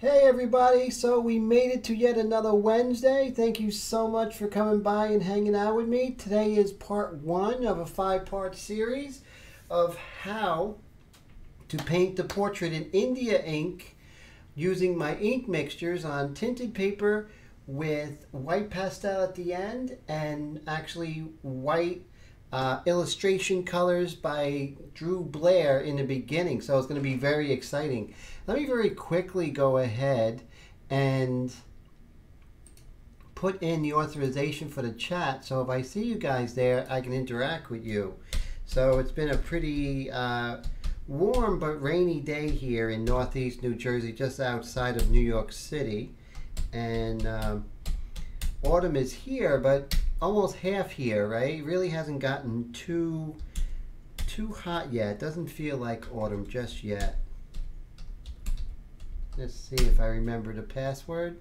Hey everybody, so we made it to yet another Wednesday. Thank you so much for coming by and hanging out with me. Today is part one of a five-part series of how to paint the portrait in India ink using my ink mixtures on tinted paper with white pastel at the end and actually white illustration colors by Drew Blair in the beginning, so it's going to be very exciting. Let me very quickly go ahead and put in the authorization for the chat, so if I see you guys there I can interact with you. So it's been a pretty warm but rainy day here in Northeast New Jersey, just outside of New York City, and autumn is here but almost half here, right? It really hasn't gotten too hot yet. It doesn't feel like autumn just yet. Let's see if I remember the password.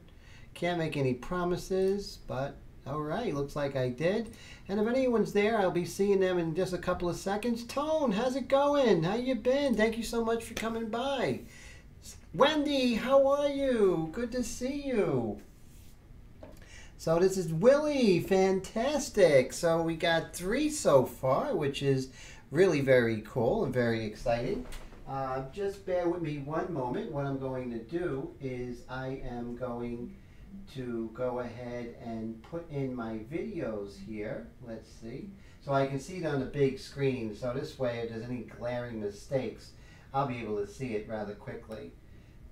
Can't make any promises, but all right, looks like I did. And if anyone's there, I'll be seeing them in just a couple of seconds. Tone, how's it going? How you been? Thank you so much for coming by. Wendy, how are you? Good to see you. So this is Willie, fantastic. So we got three so far, which is really very cool and very exciting. Just bear with me one moment. What I'm going to do is I am going to go ahead and put in my videos here. Let's see. So I can see it on the big screen. So this way, if there's any glaring mistakes, I'll be able to see it rather quickly.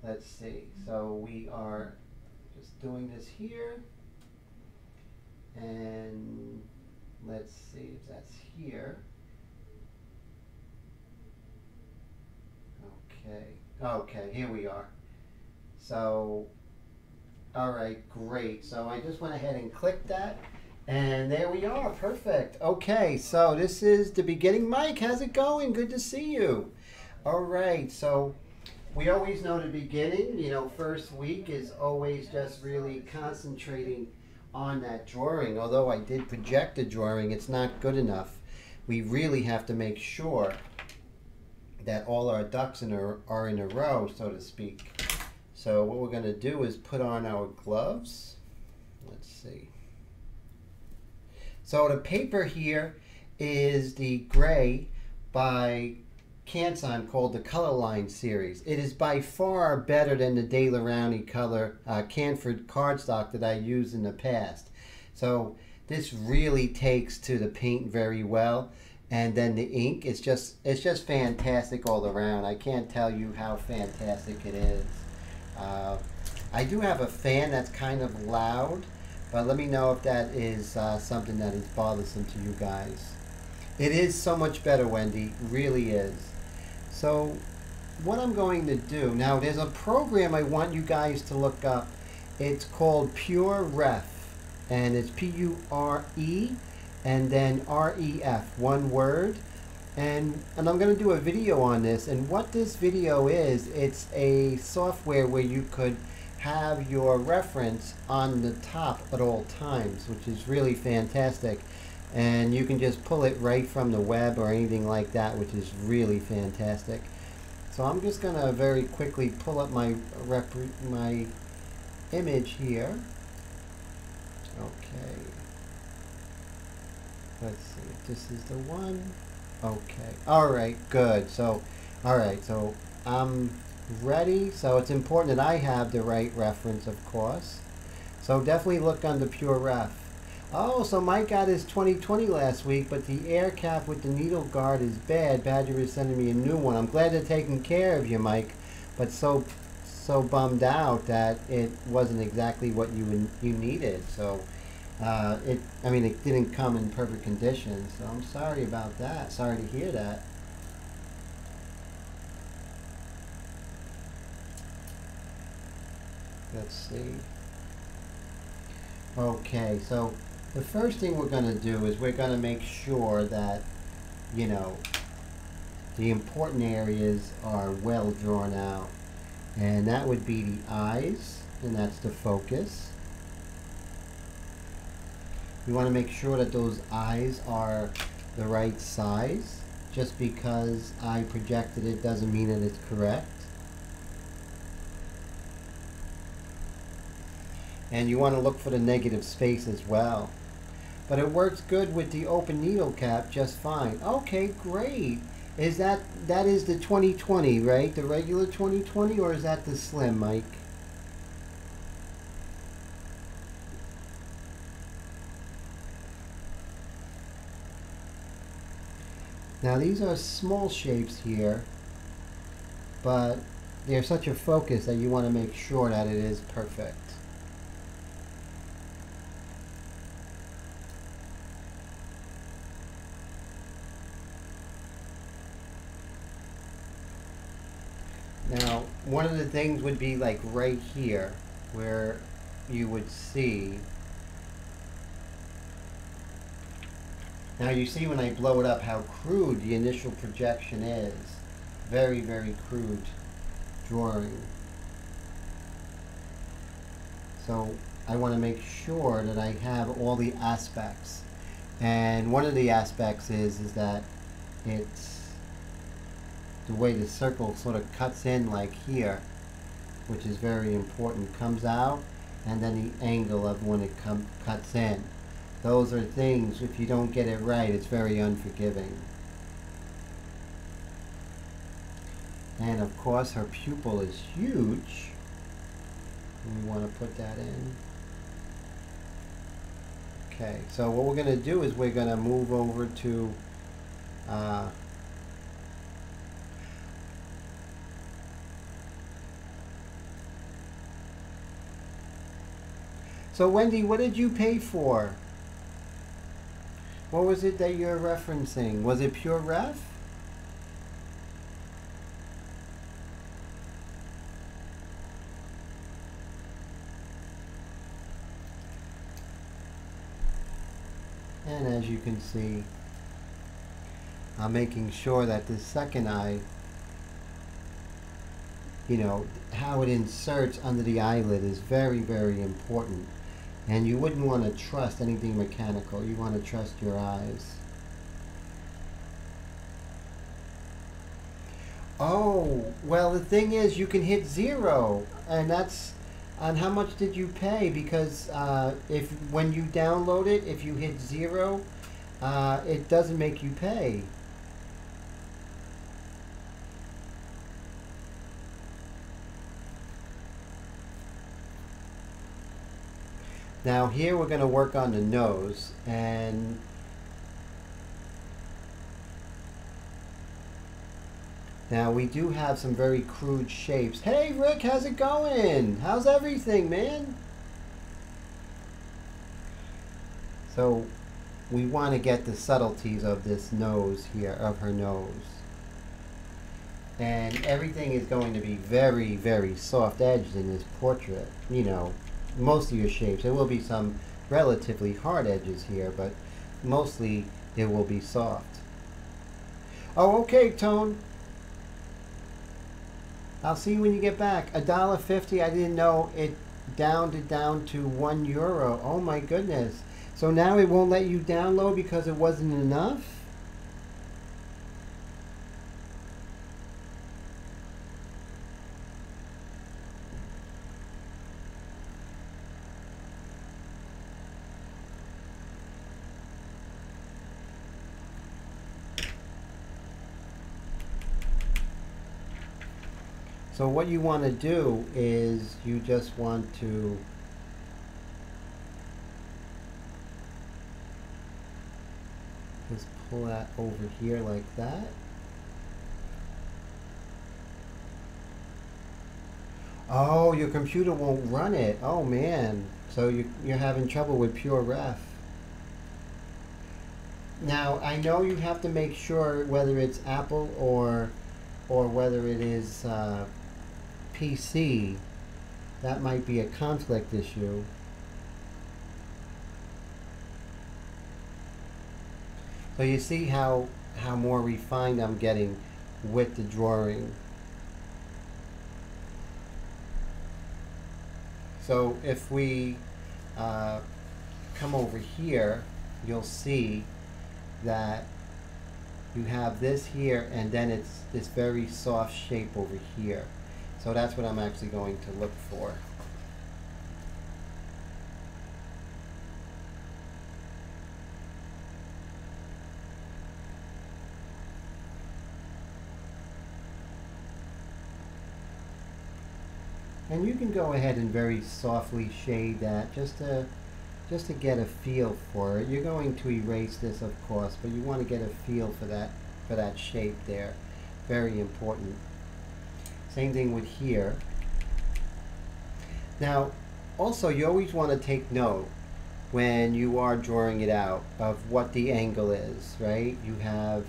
Let's see. So we are just doing this here. And let's see if that's here. Okay. Okay, here we are. So, all right, great. So I just went ahead and clicked that. And there we are. Perfect. Okay, so this is the beginning. Mike, how's it going? Good to see you. All right, so we always know the beginning. You know, first week is always just really concentrating on that drawing. Although I did project the drawing, it's not good enough. We really have to make sure that all our ducks are in a row, so to speak. So what we're going to do is put on our gloves. Let's see. So the paper here is the gray by Canson called the Color Line series. It is by far better than the Daler Rowney color Canford cardstock that I used in the past. So this really takes to the paint very well, and then the ink. It's just fantastic all around. I can't tell you how fantastic it is. I do have a fan that's kind of loud, but let me know if that is something that is bothersome to you guys. It is so much better, Wendy. It really is. So what I'm going to do, now there's a program I want you guys to look up. It's called PureRef, and it's P-U-R-E and then R-E-F, one word. And I'm going to do a video on this, and what this video is, it's a software where you could have your reference on the top at all times, which is really fantastic. And you can just pull it right from the web or anything like that, which is really fantastic. So I'm just going to very quickly pull up my image here. Okay. Let's see if this is the one. Okay. All right, good. So, all right, so I'm ready. So it's important that I have the right reference, of course. So definitely look under PureRef. Oh, so Mike got his 2020 last week, but the air cap with the needle guard is bad. Badger is sending me a new one. I'm glad they're taking care of you, Mike, but so bummed out that it wasn't exactly what you needed. So, it didn't come in perfect condition. So I'm sorry about that. Sorry to hear that. Let's see. Okay, so the first thing we're going to do is we're going to make sure that, you know, the important areas are well drawn out. And that would be the eyes, and that's the focus. You want to make sure that those eyes are the right size. Just because I projected it doesn't mean that it's correct. and you want to look for the negative space as well. But it works good with the open needle cap just fine. Okay, great. Is that is the 2020, right? The regular 2020, or is that the slim, Mike? Now these are small shapes here, but they're such a focus that you want to make sure that it is perfect. Now, one of the things would be like right here, where you would see. Now you see when I blow it up how crude the initial projection is. Very, very crude drawing. So I want to make sure that I have all the aspects. And one of the aspects is that it's the way the circle sort of cuts in like here, which is very important, comes out, and then the angle of when it cuts in. Those are things, if you don't get it right, it's very unforgiving. And of course her pupil is huge, and we want to put that in. Okay, so what we're going to do is we're going to move over to So Wendy, what did you pay for? What was it that you're referencing? Was it PureRef? And as you can see, I'm making sure that this second eye, you know, how it inserts under the eyelid is very, very important. And you wouldn't want to trust anything mechanical. You want to trust your eyes. Oh, well, the thing is you can hit zero. And that's on how much did you pay? Because when you download it, if you hit zero, it doesn't make you pay. Now here we're going to work on the nose, and now we do have some very crude shapes. Hey Rick, how's it going? How's everything, man? So we want to get the subtleties of this nose here, of her nose. And everything is going to be very, very soft edged in this portrait, you know. Most of your shapes. There will be some relatively hard edges here, but mostly it will be soft. Oh, okay, Tone. I'll see you when you get back. $1.50. I didn't know it down to €1. Oh my goodness. So now it won't let you download because it wasn't enough? So what you want to do is you just want to just pull that over here like that. Oh, your computer won't run it. Oh man, so you're having trouble with PureRef. Now I know you have to make sure whether it's Apple or whether it is PC, that might be a conflict issue. So you see how more refined I'm getting with the drawing. So if we come over here, you'll see that you have this here, and then it's this very soft shape over here. So that's what I'm actually going to look for. And you can go ahead and very softly shade that just to get a feel for it. You're going to erase this, of course, but you want to get a feel for that shape there. Very important. Same thing with here. Now, also, you always want to take note when you are drawing it out of what the angle is, right? You have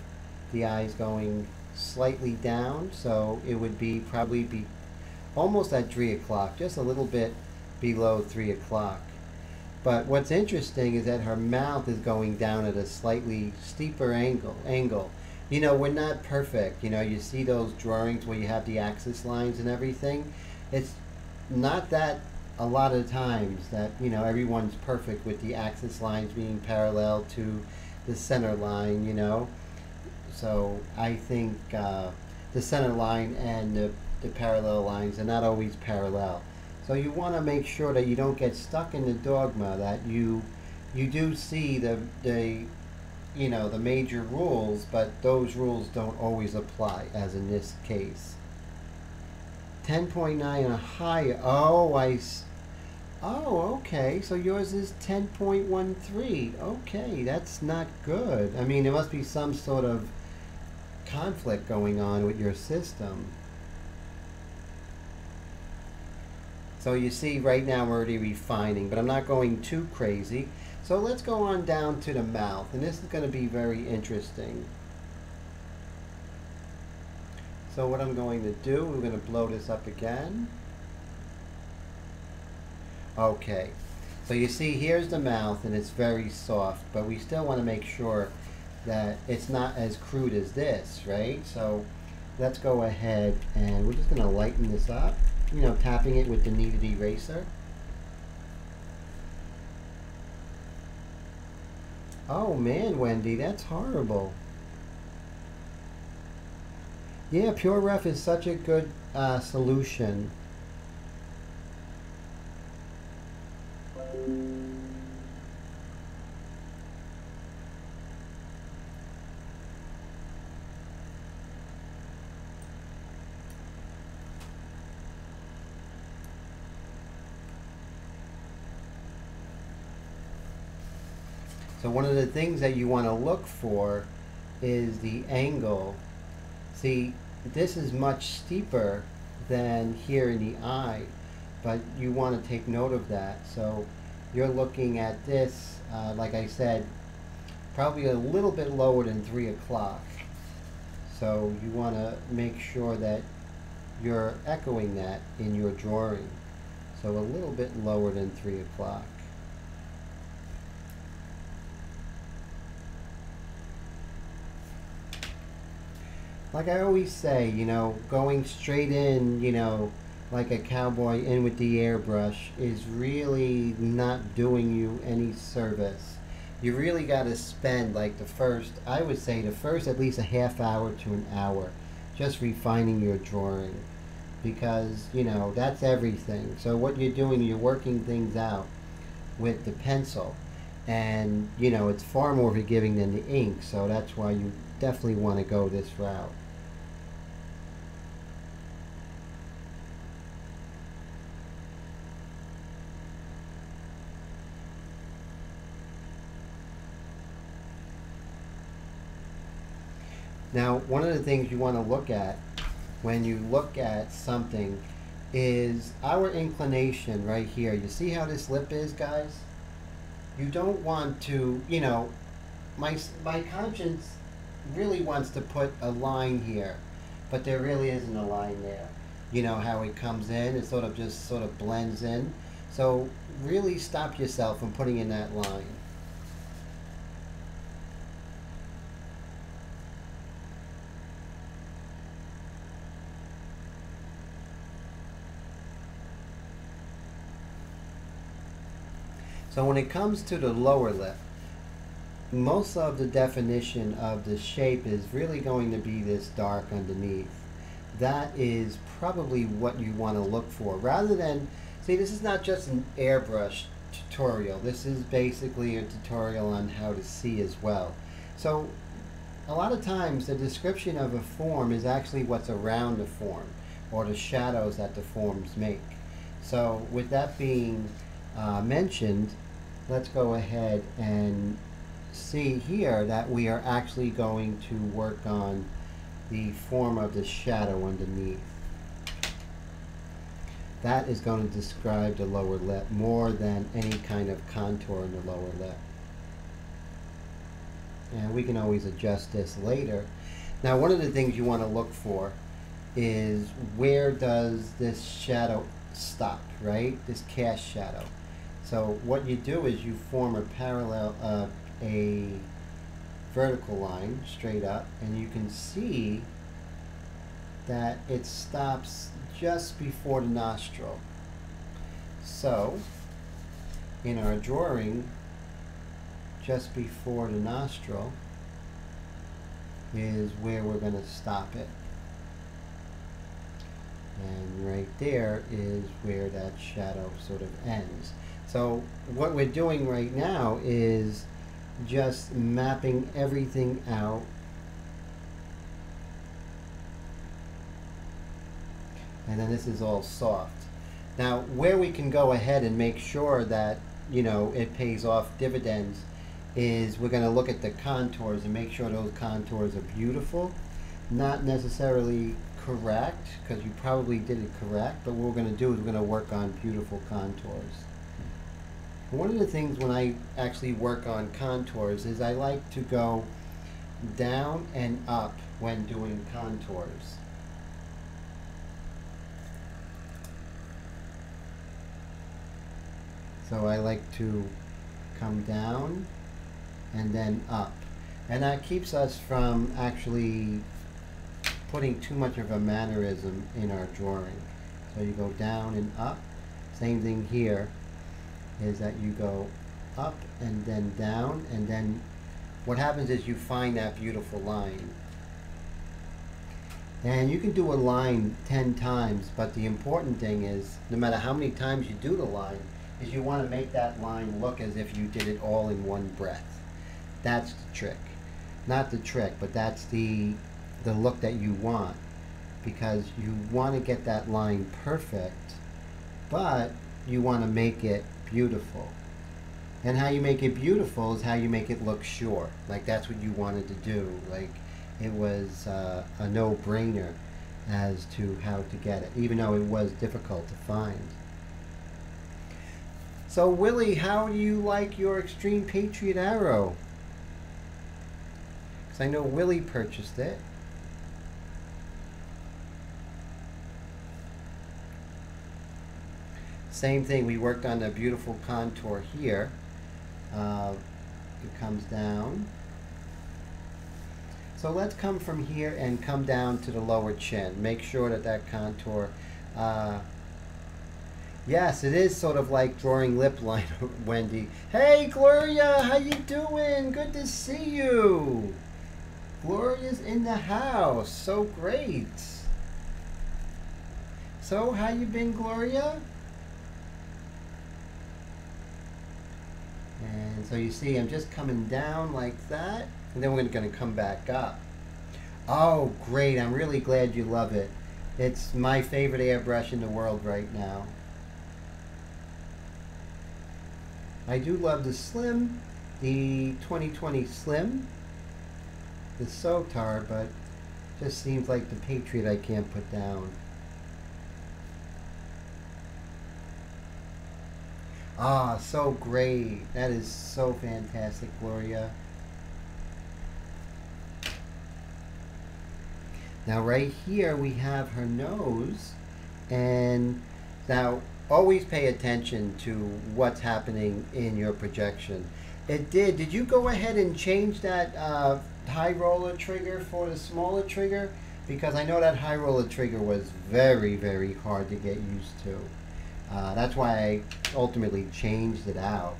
the eyes going slightly down, so it would be probably be almost at 3 o'clock, just a little bit below 3 o'clock. But what's interesting is that her mouth is going down at a slightly steeper angle. You know, we're not perfect. You know, you see those drawings where you have the axis lines and everything. It's not that a lot of times that, you know, everyone's perfect with the axis lines being parallel to the center line, you know. So I think the center line and the parallel lines are not always parallel. So you want to make sure that you don't get stuck in the dogma that you do see the you know, the major rules, but those rules don't always apply, as in this case. 10.9 and a higher. Oh, okay, so yours is 10.13. Okay, that's not good. I mean, there must be some sort of conflict going on with your system. So you see right now we're already refining, but I'm not going too crazy. So let's go on down to the mouth, and this is going to be very interesting. So what I'm going to do, we're going to blow this up again. Okay, so you see here's the mouth, and it's very soft, but we still want to make sure that it's not as crude as this, right? So let's go ahead, and we're just going to lighten this up, you know, tapping it with the kneaded eraser. Oh man, Wendy, that's horrible. Yeah, PureRef is such a good solution. So one of the things that you want to look for is the angle. See, this is much steeper than here in the eye, but you want to take note of that. So you're looking at this, like I said, probably a little bit lower than 3 o'clock. So you want to make sure that you're echoing that in your drawing. So a little bit lower than 3 o'clock. Like I always say, you know, going straight in, you know, like a cowboy in with the airbrush is really not doing you any service. You really got to spend like the first, I would say the first at least a half hour to an hour just refining your drawing, because, you know, that's everything. So what you're doing, you're working things out with the pencil, and, you know, it's far more forgiving than the ink, so that's why you definitely want to go this route. Now, one of the things you want to look at when you look at something is our inclination right here. You see how this lip is, guys? You don't want to, you know, my conscience really wants to put a line here, but there really isn't a line there. You know how it comes in, it sort of blends in. So really stop yourself from putting in that line. So when it comes to the lower lip, most of the definition of the shape is really going to be this dark underneath. That is probably what you want to look for, rather than, see, this is not just an airbrush tutorial. This is basically a tutorial on how to see as well. So a lot of times the description of a form is actually what's around the form, or the shadows that the forms make. So with that being mentioned, let's go ahead and see here that we are actually going to work on the form of the shadow underneath. That is going to describe the lower lip more than any kind of contour in the lower lip. And we can always adjust this later. Now, one of the things you want to look for is where does this shadow stop, right? This cast shadow. So what you do is you form a parallel, a vertical line straight up, and you can see that it stops just before the nostril. So in our drawing, just before the nostril is where we're going to stop it. And right there is where that shadow sort of ends. So what we're doing right now is just mapping everything out and then this is all soft. Now where we can go ahead and make sure that, you know, it pays off dividends is we're going to look at the contours and make sure those contours are beautiful, not necessarily correct, because you probably did it correct, but what we're going to do is we're going to work on beautiful contours. One of the things when I actually work on contours is I like to go down and up when doing contours. So I like to come down and then up. And that keeps us from actually putting too much of a mannerism in our drawing. So you go down and up. Same thing here, is that you go up and then down, and then what happens is you find that beautiful line. And you can do a line 10 times, but the important thing is, no matter how many times you do the line, is you want to make that line look as if you did it all in one breath. That's the trick. Not the trick, but that's the look that you want, because you want to get that line perfect, but you want to make it beautiful. And how you make it beautiful is how you make it look sure. Like that's what you wanted to do. Like it was a no-brainer as to how to get it, even though it was difficult to find. So Willie, how do you like your Xtreme Patriot Arrow? Because I know Willie purchased it. Same thing, we worked on a beautiful contour here. It comes down. So let's come from here and come down to the lower chin. Make sure that that contour, yes, it is sort of like drawing lip line, Wendy. Hey, Gloria, how you doing? Good to see you. Gloria's in the house, so great. So how you been, Gloria? And so you see I'm just coming down like that, and then we're going to come back up. Oh, great. I'm really glad you love it. It's my favorite airbrush in the world right now. I do love the Slim, the 2020 Slim, the Sotar, but just seems like the Patriot I can't put down. Ah, so great. That is so fantastic, Gloria. Now right here we have her nose, and now always pay attention to what's happening in your projection. It did you go ahead and change that high roller trigger for the smaller trigger? Because I know that high roller trigger was very, very hard to get used to. That's why I ultimately changed it out.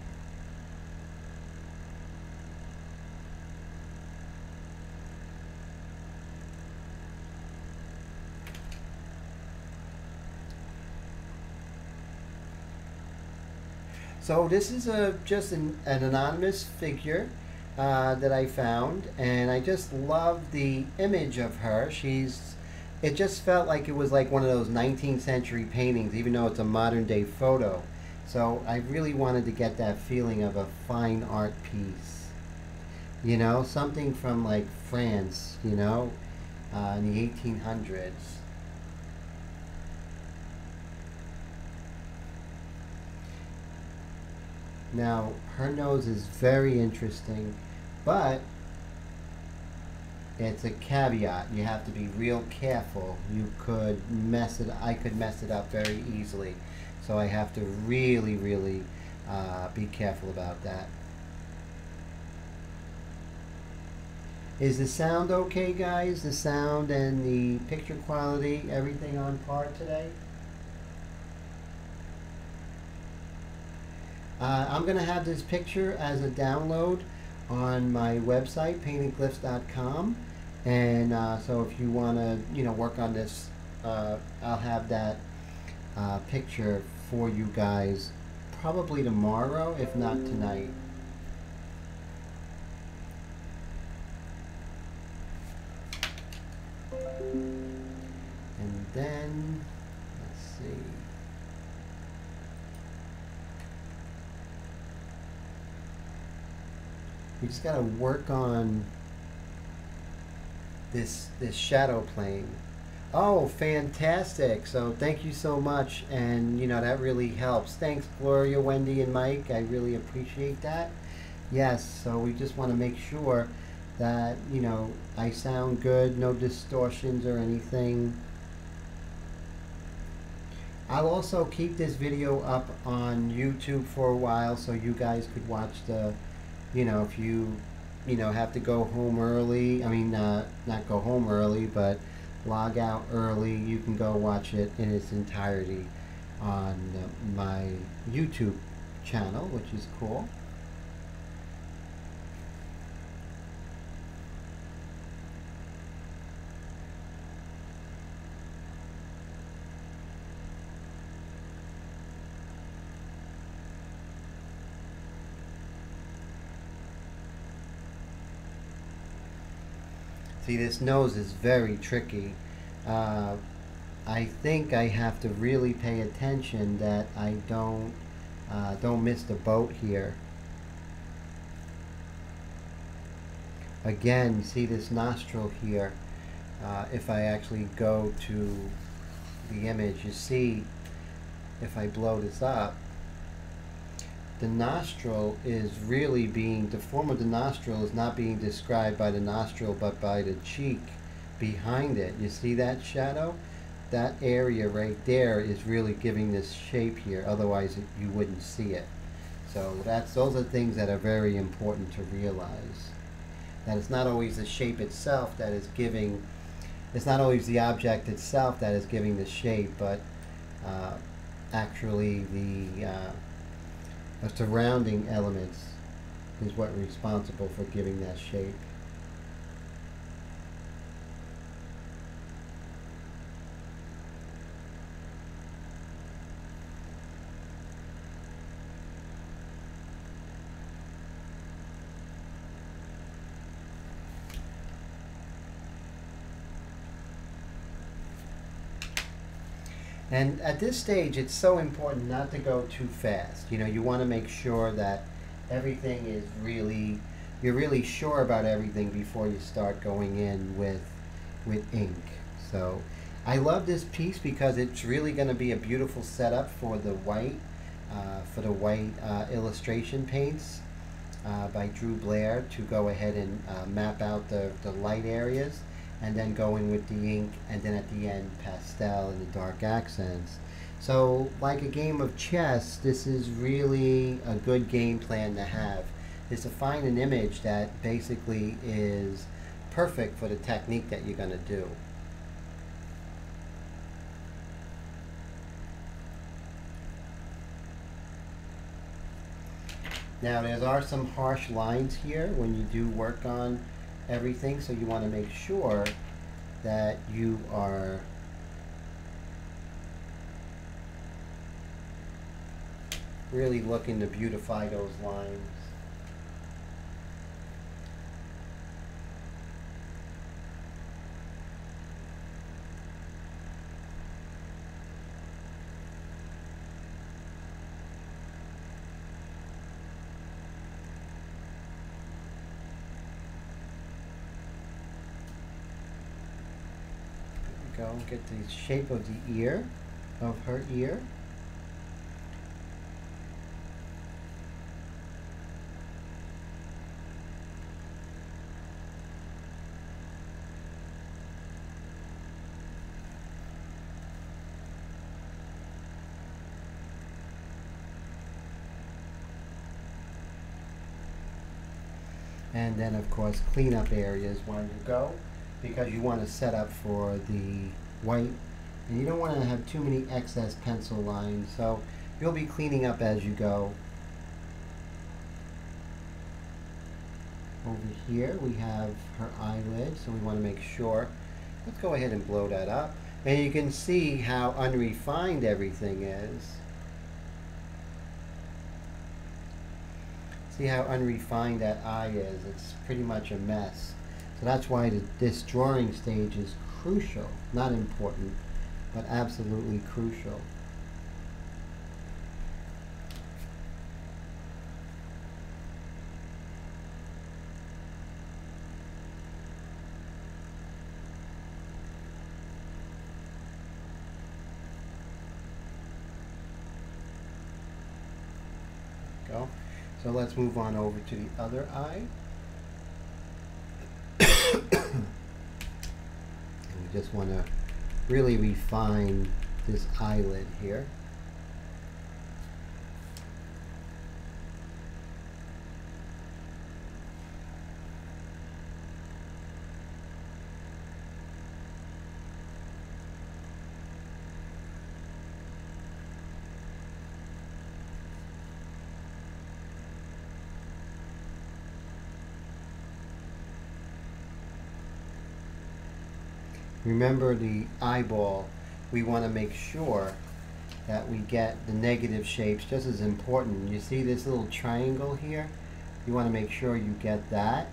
So this is just an anonymous figure that I found, and I just love the image of her. She's It just felt like it was like one of those 19th century paintings, even though it's a modern day photo. So I really wanted to get that feeling of a fine art piece. You know, something from like France, you know, in the 1800s. Now, her nose is very interesting, but it's a caveat. You have to be real careful. You could mess it, I could mess it up very easily. So I have to really, really be careful about that. Is the sound okay, guys? The sound and the picture quality, everything on par today? I'm going to have this picture as a download on my website, paintedglyphs.com, and so if you want to, you know, work on this, I'll have that picture for you guys probably tomorrow, if not tonight. And then, let's see. We just gotta work on this shadow plane. Oh, fantastic. So thank you so much, and you know, that really helps. Thanks, Gloria, Wendy, and Mike. I really appreciate that. Yes, so we just want to make sure that, you know, I sound good, no distortions or anything. I'll also keep this video up on YouTube for a while, so you guys could watch the, you know, if you, you know, have to go home early, I mean, not go home early, but log out early, you can go watch it in its entirety on my YouTube channel, which is cool. See, this nose is very tricky. I think I have to really pay attention that I don't miss the boat here. Again, see this nostril here. If I actually go to the image, you see, if I blow this up, the nostril is really being, the form of the nostril is not being described by the nostril, but by the cheek behind it. You see that shadow? That area right there is really giving this shape here, otherwise you wouldn't see it. So that's, those are things that are very important to realize. That it's not always the shape itself that is giving, it's not always the object itself that is giving the shape, but actually the surrounding elements is what is responsible for giving that shape. And at this stage, it's so important not to go too fast. You know, you want to make sure that everything is really, you're really sure about everything before you start going in with ink. So I love this piece because it's really going to be a beautiful setup for the white illustration paints by Drew Blair, to go ahead and map out the light areas, and then go in with the ink, and then at the end, pastel and the dark accents. So, like a game of chess, this is really a good game plan to have, is to find an image that basically is perfect for the technique that you're going to do. Now, there are some harsh lines here when you do work on everything, so you want to make sure that you are really looking to beautify those lines. go and get the shape of the ear, of her ear. And then, of course, clean up areas where you go, because you want to set up for the white, and you don't want to have too many excess pencil lines, so you'll be cleaning up as you go. Over here we have her eyelid, so we want to make sure. Let's go ahead and blow that up, and you can see how unrefined everything is. See how unrefined that eye is? It's pretty much a mess. So that's why this drawing stage is crucial. Not important, but absolutely crucial. Go. So let's move on over to the other eye. And we just want to really refine this eyelid here. Remember the eyeball, we want to make sure that we get the negative shapes just as important. You see this little triangle here? You want to make sure you get that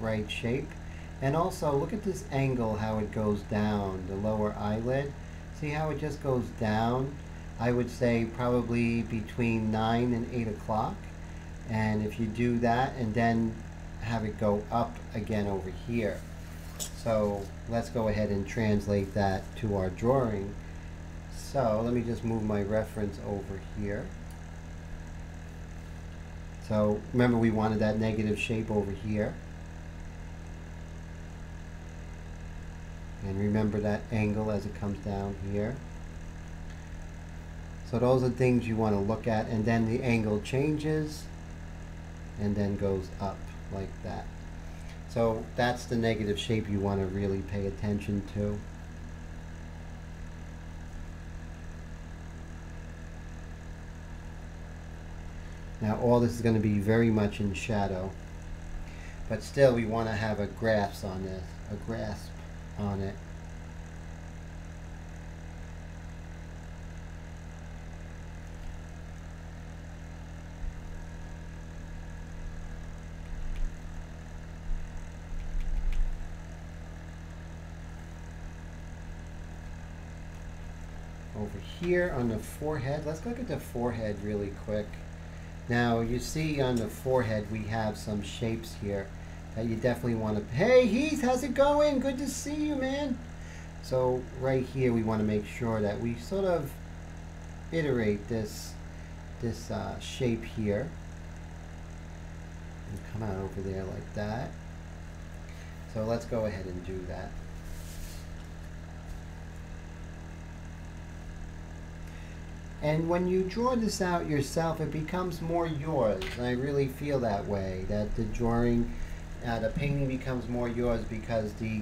right shape. And also look at this angle, how it goes down, the lower eyelid. See how it just goes down? I would say probably between 9 and 8 o'clock. And if you do that and then have it go up again over here. So let's go ahead and translate that to our drawing. So let me just move my reference over here. So remember, we wanted that negative shape over here. And remember that angle as it comes down here. So those are things you want to look at, and then the angle changes and then goes up like that. So that's the negative shape you want to really pay attention to. Now all this is going to be very much in shadow, but still we want to have a grasp on this, a grasp on it. Here on the forehead, let's look at the forehead really quick. Now you see on the forehead we have some shapes here that you definitely want to... Hey Heath, how's it going? Good to see you, man. So right here we want to make sure that we sort of iterate this shape here. And come out over there like that. So let's go ahead and do that. And when you draw this out yourself, it becomes more yours. I really feel that way, that the drawing, the painting becomes more yours because the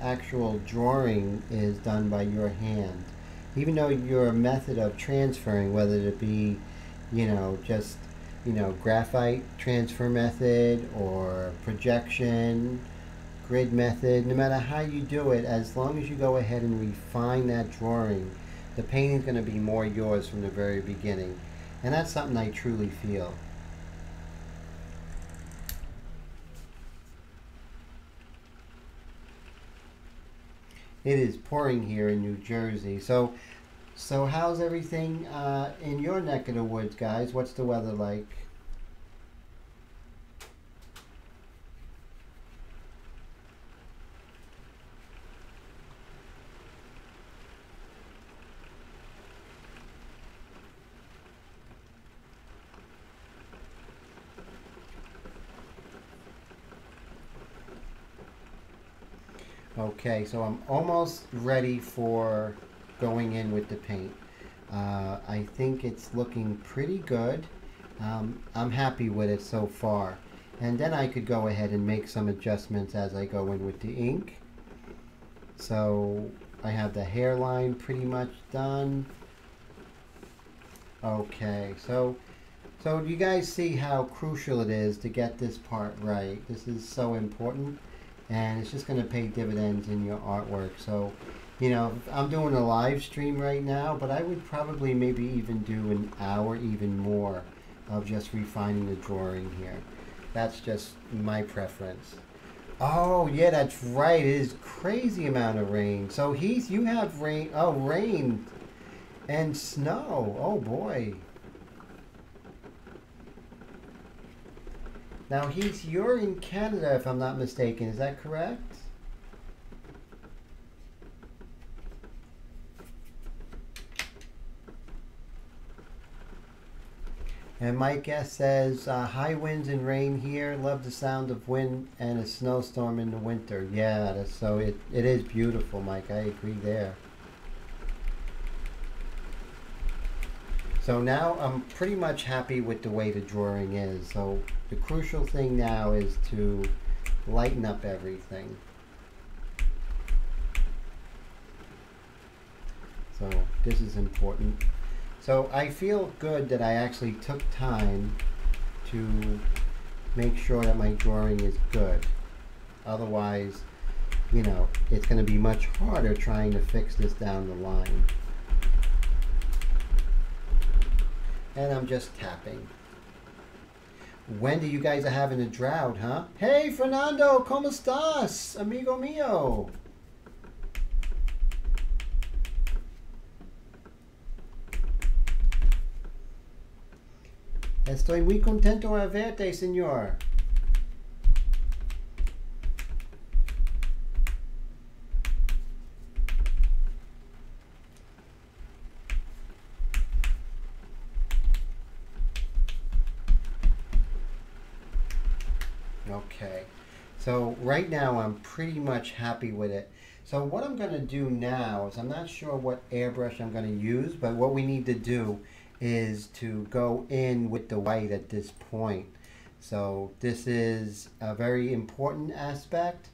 actual drawing is done by your hand. Even though your method of transferring, whether it be, just, graphite transfer method or projection, grid method, no matter how you do it, as long as you go ahead and refine that drawing, the painting's going to be more yours from the very beginning. And that's something I truly feel. It is pouring here in New Jersey. So how's everything in your neck of the woods, guys? What's the weather like? Okay, so I'm almost ready for going in with the paint. I think it's looking pretty good. I'm happy with it so far. And then I could go ahead and make some adjustments as I go in with the ink. So I have the hairline pretty much done. Okay, so you guys see how crucial it is to get this part right. This is so important, and it's just going to pay dividends in your artwork. So, you know, I'm doing a live stream right now, but I would probably maybe even do an hour, even more, of just refining the drawing here. That's just my preference. Oh yeah, that's right. It is crazy amount of rain. So you have rain. Oh, rain and snow. Oh boy. Now you're in Canada, if I'm not mistaken. Is that correct? And my guest says, high winds and rain here. Love the sound of wind and a snowstorm in the winter. Yeah, that's, so it is beautiful, Mike. I agree there. So now I'm pretty much happy with the way the drawing is. So the crucial thing now is to lighten up everything. So this is important. So I feel good that I actually took time to make sure that my drawing is good. Otherwise, you know, it's going to be much harder trying to fix this down the line. And I'm just tapping. Wendy, you guys are having a drought, huh? Hey, Fernando, ¿cómo estás, amigo mío? Estoy muy contento a verte, señor. Okay, so right now I'm pretty much happy with it. So what I'm going to do now is, I'm not sure what airbrush I'm going to use, but what we need to do is to go in with the white at this point. So this is a very important aspect,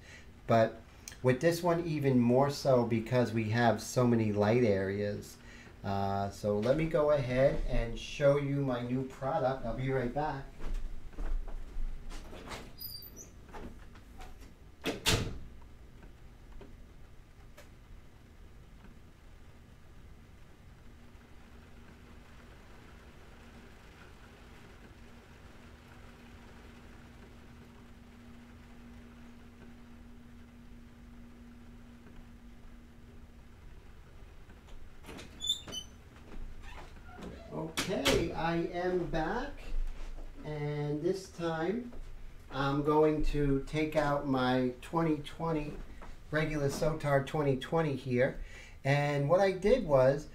but with this one even more so because we have so many light areas. So let me go ahead and show you my new product. I'll be right back. I am back, and this time I'm going to take out my 2020 regular Sotar 2020 here, and what I did was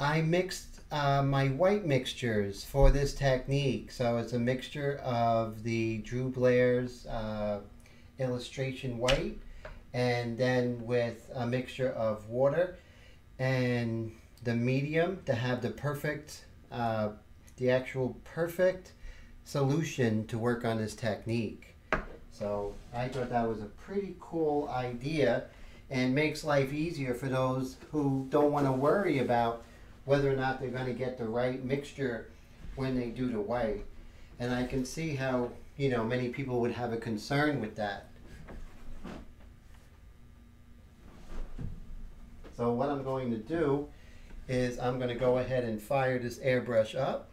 I mixed my white mixtures for this technique. So it's a mixture of the Drew Blair's illustration white, and then with a mixture of water and the medium to have the perfect the actual perfect solution to work on this technique. So I thought that was a pretty cool idea and makes life easier for those who don't want to worry about whether or not they're going to get the right mixture when they do the white. And I can see how, you know, many people would have a concern with that. So what I'm going to do is I'm going to go ahead and fire this airbrush up.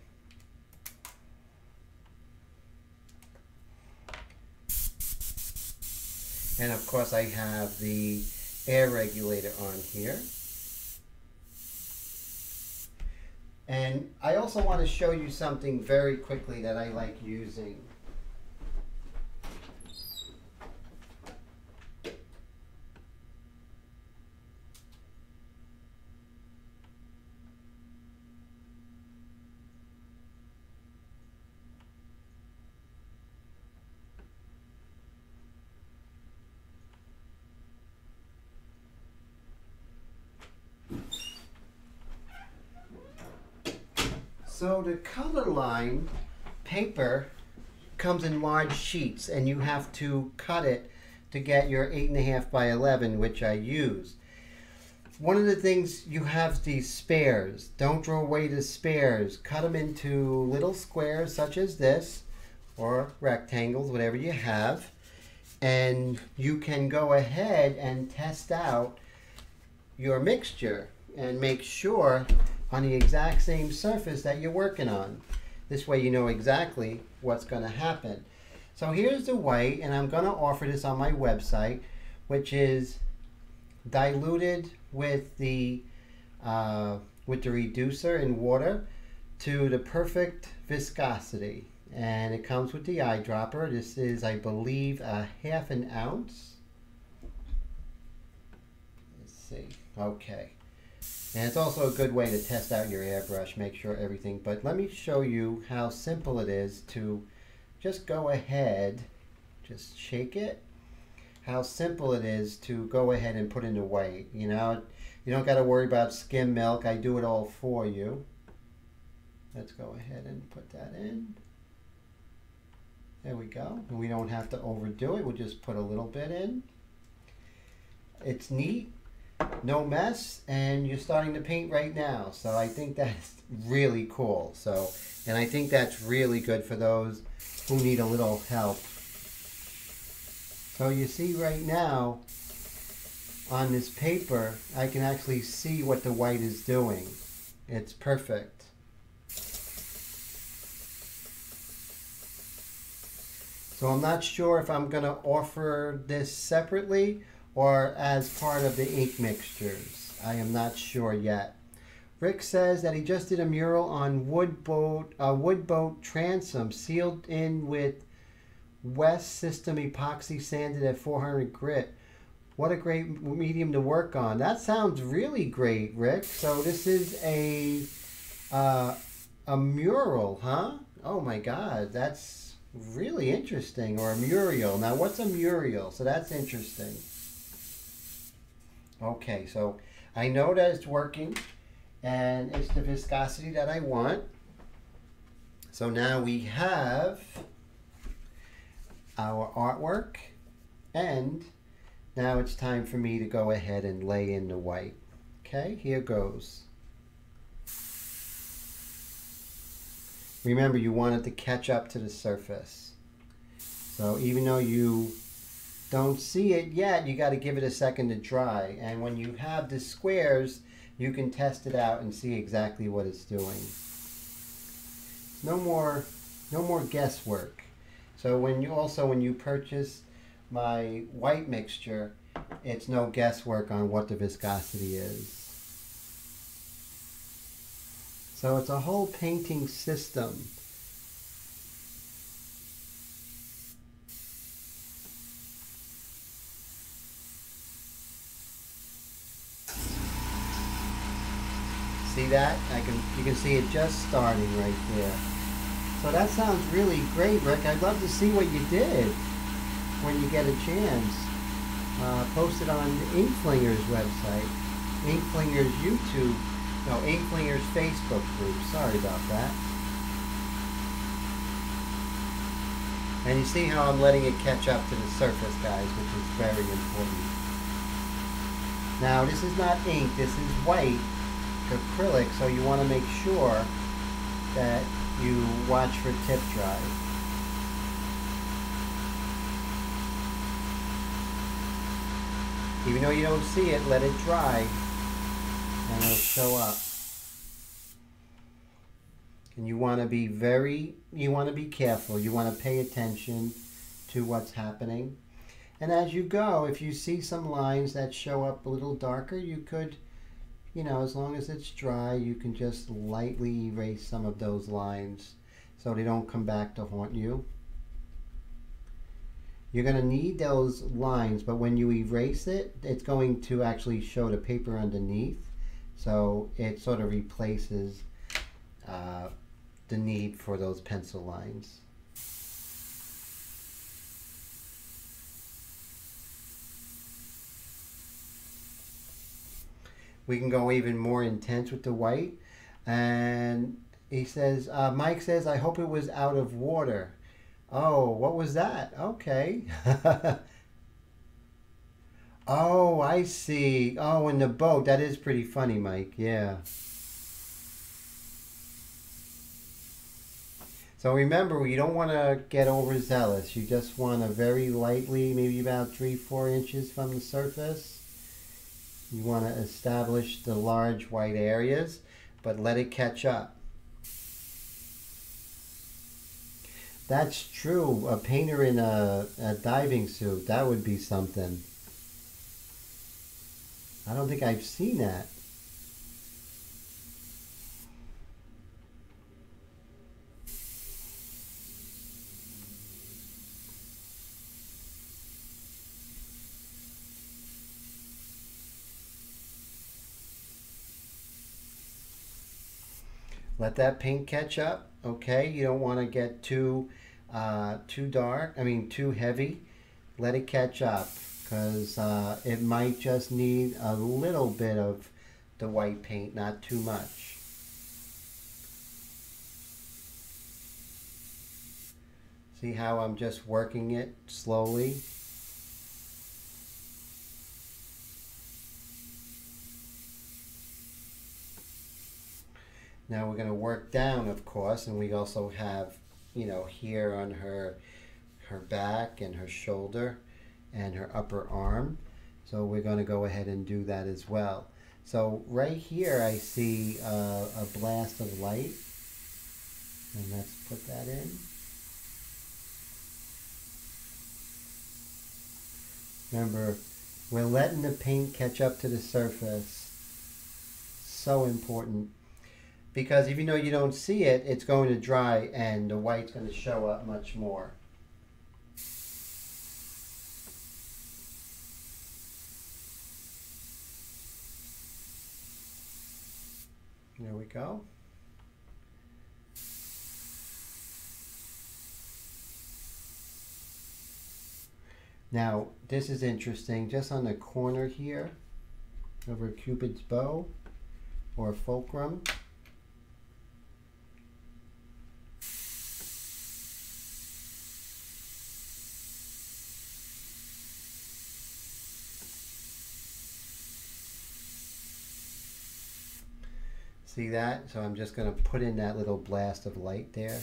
And of course I have the air regulator on here. And I also want to show you something very quickly that I like using. So the Color Line paper comes in large sheets, and you have to cut it to get your 8.5 by 11, which I use. One of the things, you have these spares. Don't throw away the spares. Cut them into little squares such as this, or rectangles, whatever you have, and you can go ahead and test out your mixture and make sure on the exact same surface that you're working on. This way you know exactly what's going to happen. So here's the white, and I'm going to offer this on my website, which is diluted with the reducer in water to the perfect viscosity, and it comes with the eyedropper. This is, I believe, a 1/2 ounce. Let's see. Okay, and it's also a good way to test out your airbrush, make sure everything. But let me show you how simple it is to just go ahead, just shake it. How simple it is to go ahead and put in the white. You know, you don't got to worry about skim milk. I do it all for you. Let's go ahead and put that in. There we go. And we don't have to overdo it. We'll just put a little bit in. It's neat, no mess, and you're starting to paint right now. So I think that's really cool. So, and I think that's really good for those who need a little help. So you see right now on this paper, I can actually see what the white is doing. It's perfect. So I'm not sure if I'm going to offer this separately or as part of the ink mixtures. I am not sure yet. Rick says that he just did a mural on a wood boat transom sealed in with West System epoxy sanded at 400 grit. What a great medium to work on. That sounds really great, Rick. So this is a mural, huh? Oh my God, that's really interesting. Or a muriel. Now what's a muriel? So that's interesting. Okay, so I know that it's working and it's the viscosity that I want. So now we have our artwork, and now it's time for me to go ahead and lay in the white. Okay, here goes. Remember, you want it to catch up to the surface. So even though you don't see it yet, you got to give it a second to dry, and when you have the squares, you can test it out and see exactly what it's doing. No more guesswork. So when you purchase my white mixture, it's no guesswork on what the viscosity is. So it's a whole painting system. See that? You can see it just starting right there. So that sounds really great, Rick. I'd love to see what you did when you get a chance. Post it on the Ink Flingers website, Ink Flingers YouTube, no, Ink Flingers Facebook group. Sorry about that. And you see how I'm letting it catch up to the surface, guys, which is very important. Now, this is not ink. This is white acrylic, so you want to make sure that you watch for tip drive. Even though you don't see it, let it dry and it'll show up. And you want to be careful. You want to pay attention to what's happening. And as you go, if you see some lines that show up a little darker, you could, you know, as long as it's dry, you can just lightly erase some of those lines so they don't come back to haunt you. You're going to need those lines, but when you erase it, it's going to actually show the paper underneath, so it sort of replaces the need for those pencil lines. We can go even more intense with the white, and He says, Mike says, I hope it was out of water. Oh, what was that? Okay. Oh, I see. Oh, in the boat. That is pretty funny, Mike. Yeah. So remember, you don't want to get overzealous. You just want to very lightly, maybe about 3-4 inches from the surface. You want to establish the large white areas, but let it catch up. That's true. A painter in a diving suit, that would be something. I don't think I've seen that. Let that paint catch up, okay? You don't want to get too dark, I mean too heavy. Let it catch up, because it might just need a little bit of the white paint, not too much. See how I'm just working it slowly? Now we're going to work down, of course, and we also have, you know, here on her back and her shoulder and her upper arm. So we're going to go ahead and do that as well. So right here I see a blast of light, and let's put that in. Remember, we're letting the paint catch up to the surface. So important. Because even though you don't see it, it's going to dry and the white's going to show up much more. There we go. Now, this is interesting. Just on the corner here, over Cupid's bow or fulcrum. See that? So I'm just going to put in that little blast of light there.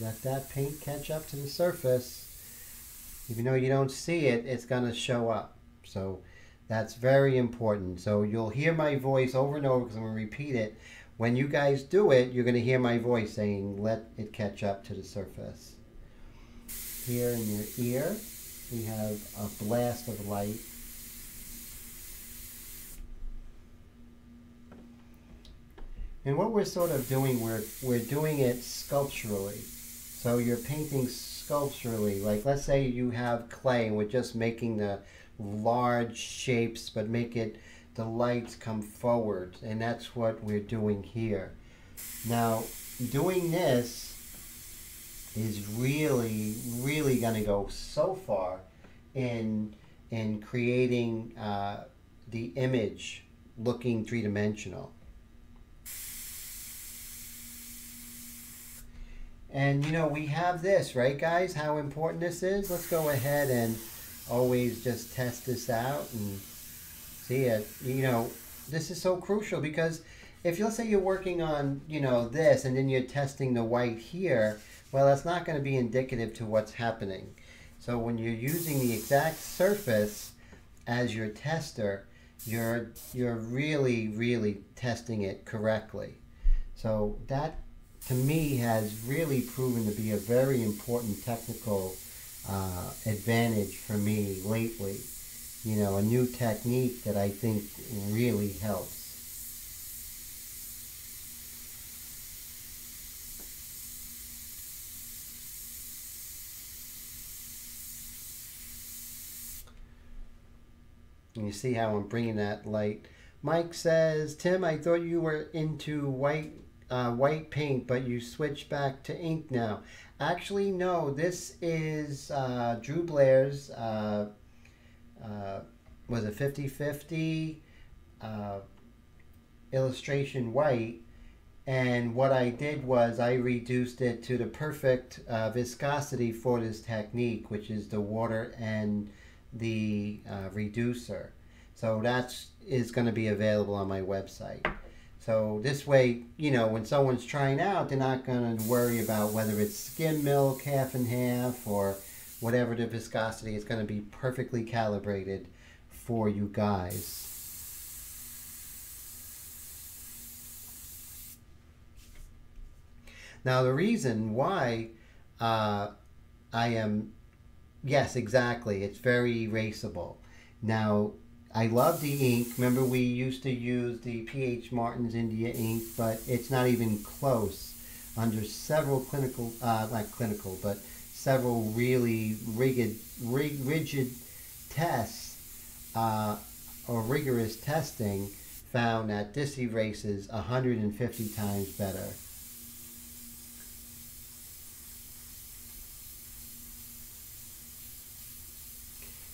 Let that paint catch up to the surface. Even though you don't see it, it's going to show up. So that's very important. So you'll hear my voice over and over because I'm going to repeat it. When you guys do it, you're going to hear my voice saying, let it catch up to the surface. Here in your ear, we have a blast of light. And what we're sort of doing, we're doing it sculpturally. So you're painting sculpturally. Like let's say you have clay and we're just making the large shapes, but make it, the lights come forward. And that's what we're doing here. Now, doing this is really, really gonna go so far in creating the image looking three-dimensional. And, you know, we have this, right, guys? How important this is? Let's go ahead and always just test this out and see it. You know, this is so crucial because if, let's say, you're working on, you know, this and then you're testing the white here, well, that's not going to be indicative to what's happening. So when you're using the exact surface as your tester, you're really, really testing it correctly. So that, to me, has really proven to be a very important technical advantage for me lately. You know, a new technique that I think really helps. And you see how I'm bringing that light. Mike says, Tim, I thought you were into white paint, but you switch back to ink now. Actually, no, this is Drew Blair's, was it 50-50? illustration white, and what I did was I reduced it to the perfect viscosity for this technique, which is the water and the reducer. So that is going to be available on my website. So this way, you know, when someone's trying out, they're not going to worry about whether it's skim milk, half and half, or whatever the viscosity. It's going to be perfectly calibrated for you guys. Now the reason why I am, yes, exactly, it's very erasable. Now, I love the ink. Remember, we used to use the P.H. Martin's India ink, but it's not even close. Under several clinical, not clinical, but several really rigid tests, or rigorous testing, found that this erases 150 times better.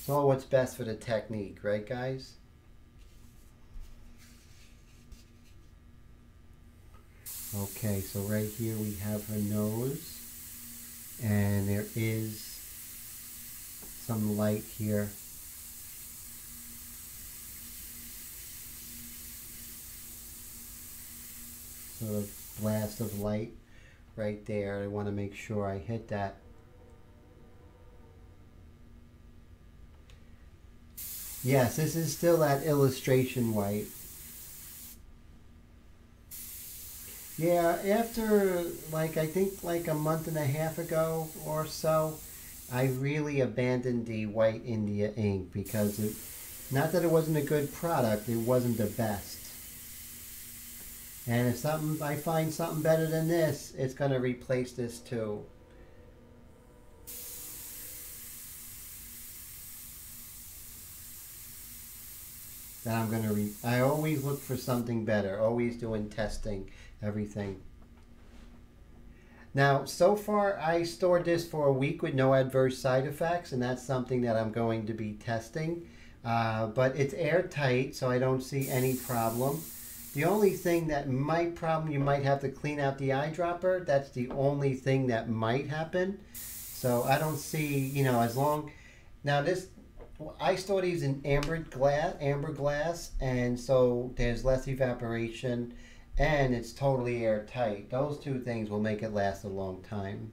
All what's best for the technique, right guys? Okay, so right here we have her nose, and there is some light here. Sort of blast of light right there. I want to make sure I hit that. Yes, this is still that illustration white. Yeah, after like, I think like a month and a half ago or so, I really abandoned the white India ink because it, not that it wasn't a good product, it wasn't the best. And if something, I find something better than this, it's going to replace this too. That I'm going to read. I always look for something better, always doing testing, everything. Now, so far, I stored this for a week with no adverse side effects, and that's something that I'm going to be testing. But it's airtight, so I don't see any problem. The only thing that might problem, you might have to clean out the eyedropper. That's the only thing that might happen. So I don't see, you know, as long, now this, I store these in amber glass, and so there's less evaporation, and it's totally airtight. Those two things will make it last a long time.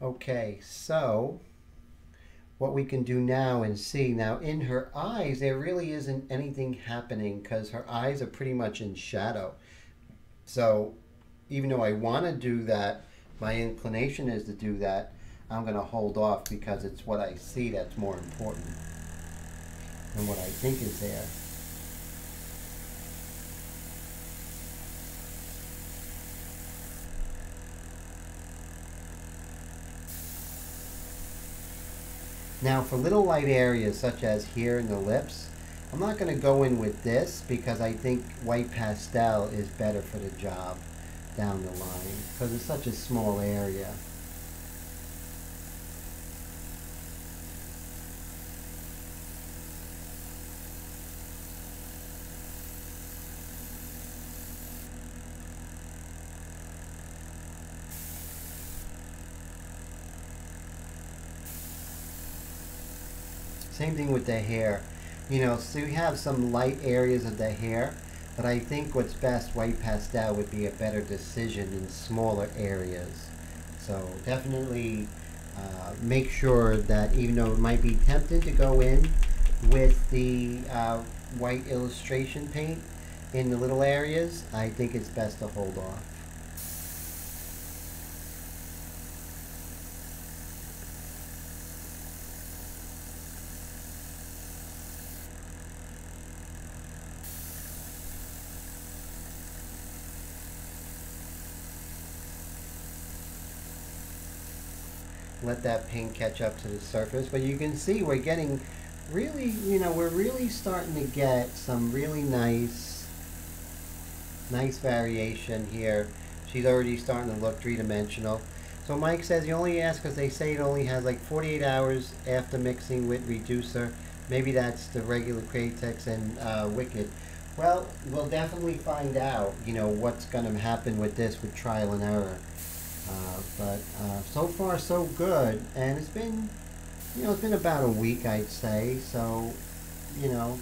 Okay, so what we can do now and see. Now in her eyes, there really isn't anything happening because her eyes are pretty much in shadow. So even though I want to do that, my inclination is to do that, I'm going to hold off because it's what I see that's more important than what I think is there. Now for little light areas such as here in the lips, I'm not going to go in with this because I think white pastel is better for the job down the line because it's such a small area. Same thing with the hair, you know, so you have some light areas of the hair, but I think what's best, white pastel would be a better decision in smaller areas. So definitely make sure that even though it might be tempting to go in with the white illustration paint in the little areas, I think it's best to hold off. Let that paint catch up to the surface, but you can see we're getting really, you know, we're really starting to get some really nice variation here. She's already starting to look three-dimensional. So Mike says you only ask because they say it only has like 48 hours after mixing with reducer. Maybe that's the regular Createx and Wicked. Well, we'll definitely find out, you know, what's going to happen with this with trial and error. But so far so good. And it's been, you know, it's been about a week, I'd say. So, you know,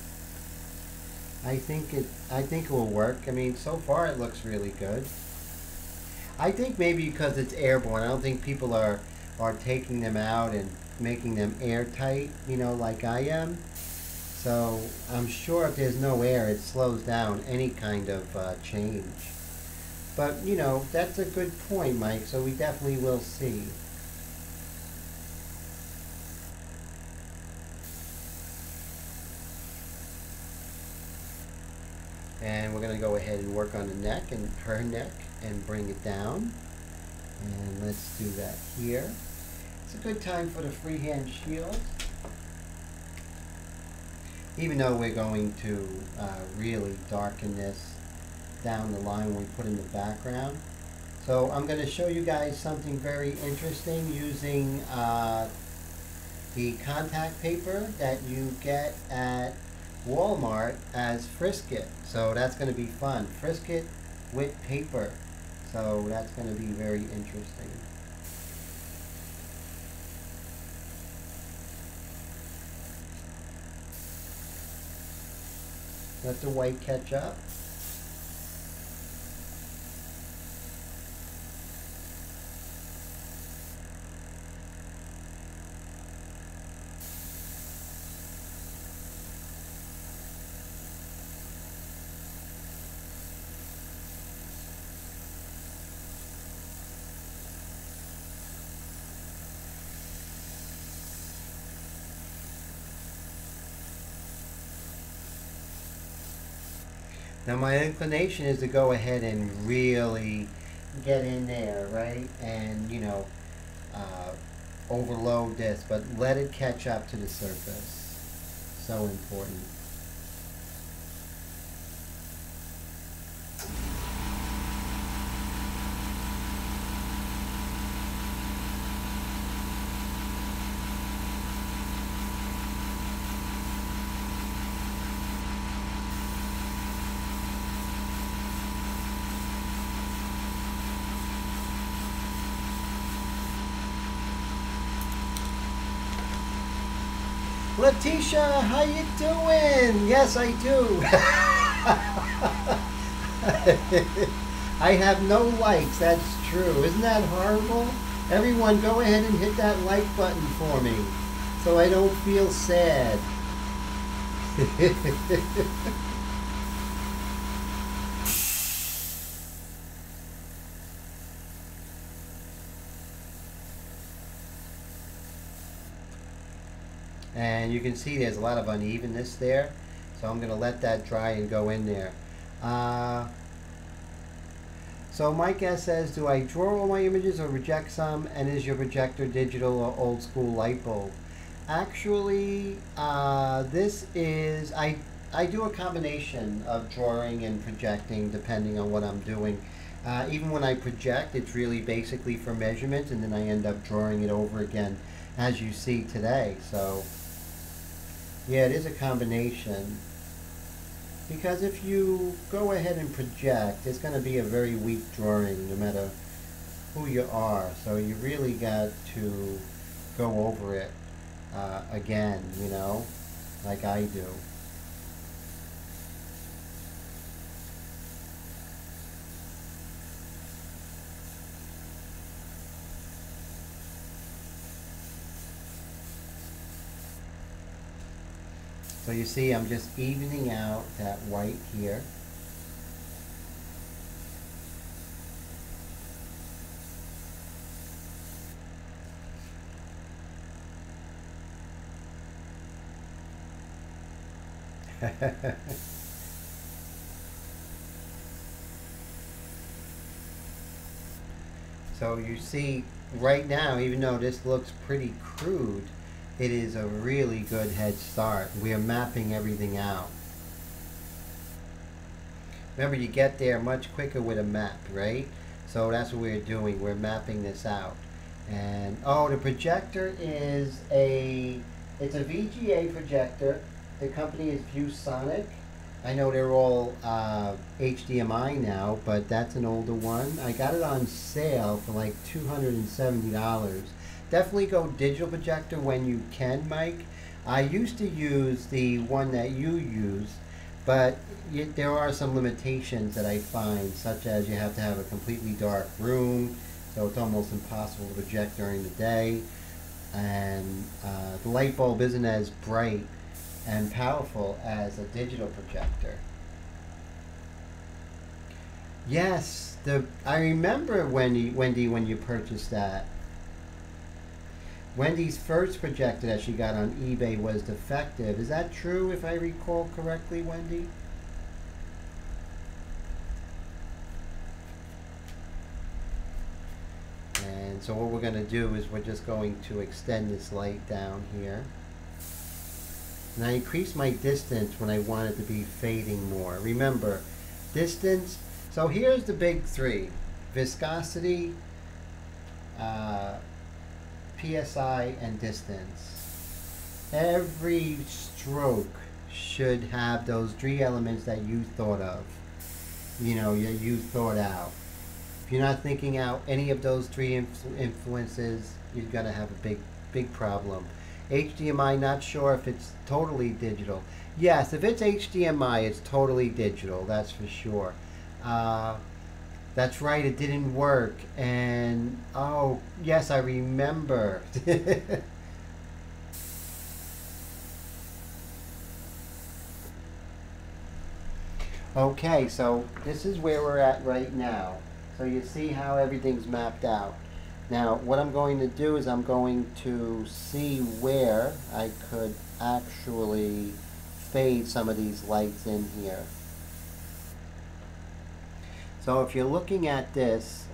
I think it will work. I mean, so far it looks really good. I think maybe because it's airborne, I don't think people are taking them out and making them airtight, you know, like I am. So I'm sure if there's no air, it slows down any kind of change. But, you know, that's a good point, Mike, so we definitely will see. And we're going to go ahead and work on the neck and her neck and bring it down. And let's do that here. It's a good time for the freehand shield. Even though we're going to really darken this down the line when we put in the background. So I'm going to show you guys something very interesting using the contact paper that you get at Walmart as Frisket. So that's going to be fun. Frisket with paper. So that's going to be very interesting. Let the white catch up. Now my inclination is to go ahead and really get in there, right? And, you know, overload this, but let it catch up to the surface. So important. Letitia, how you doing? Yes, I do. I have no likes, that's true. Isn't that horrible? Everyone, go ahead and hit that like button for me so I don't feel sad. And you can see there's a lot of unevenness there, so I'm going to let that dry and go in there. So Mike S says, do I draw all my images or reject some, and is your projector digital or old school light bulb? Actually, this is, I do a combination of drawing and projecting depending on what I'm doing. Even when I project, it's really basically for measurement, and then I end up drawing it over again as you see today. So yeah, it is a combination, because if you go ahead and project, it's going to be a very weak drawing no matter who you are, so you really got to go over it again, you know, like I do. So you see, I'm just evening out that white here. So you see, right now, even though this looks pretty crude, it is a really good head start. We are mapping everything out. Remember, you get there much quicker with a map, right? So that's what we're doing. We're mapping this out. And oh, the projector is a VGA projector. The company is ViewSonic. I know they're all HDMI now, but that's an older one. I got it on sale for like $270. Definitely go digital projector when you can, Mike. I used to use the one that you use, but there are some limitations that I find, such as you have to have a completely dark room, so it's almost impossible to project during the day. And the light bulb isn't as bright and powerful as a digital projector. Yes, I remember Wendy when you purchased that. Wendy's first projector that she got on eBay was defective. Is that true, if I recall correctly, Wendy? And so what we're going to do is we're just going to extend this light down here. And I increased my distance when I want it to be fading more. Remember, distance. So here's the big three: viscosity, PSI, and distance. Every stroke should have those three elements that you thought of, you know, you thought out. If you're not thinking out any of those three influences, you're gonna have a big problem. HDMI, not sure if it's totally digital. Yes, if it's HDMI, it's totally digital, that's for sure. That's right, it didn't work. And oh, yes, I remember. Okay, so this is where we're at right now. So you see how everything's mapped out. Now, what I'm going to do is I'm going to see where I could actually fade some of these lights in here. So if you're looking at this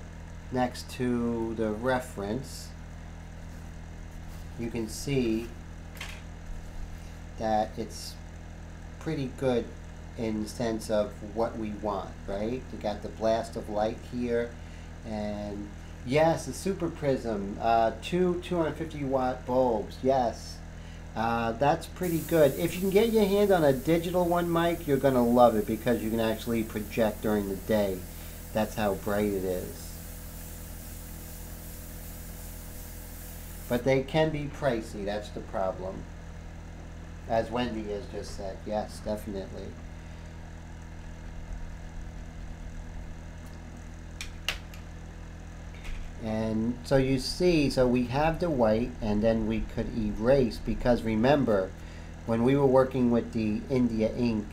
next to the reference, you can see that it's pretty good in the sense of what we want, right? You got the blast of light here, and yes, the super prism, two 250-watt bulbs, yes. That's pretty good. If you can get your hand on a digital one, Mike, you're going to love it because you can actually project during the day. That's how bright it is. But they can be pricey, that's the problem. As Wendy has just said, yes, definitely. And so you see, so we have the white, and then we could erase, because remember, when we were working with the India ink,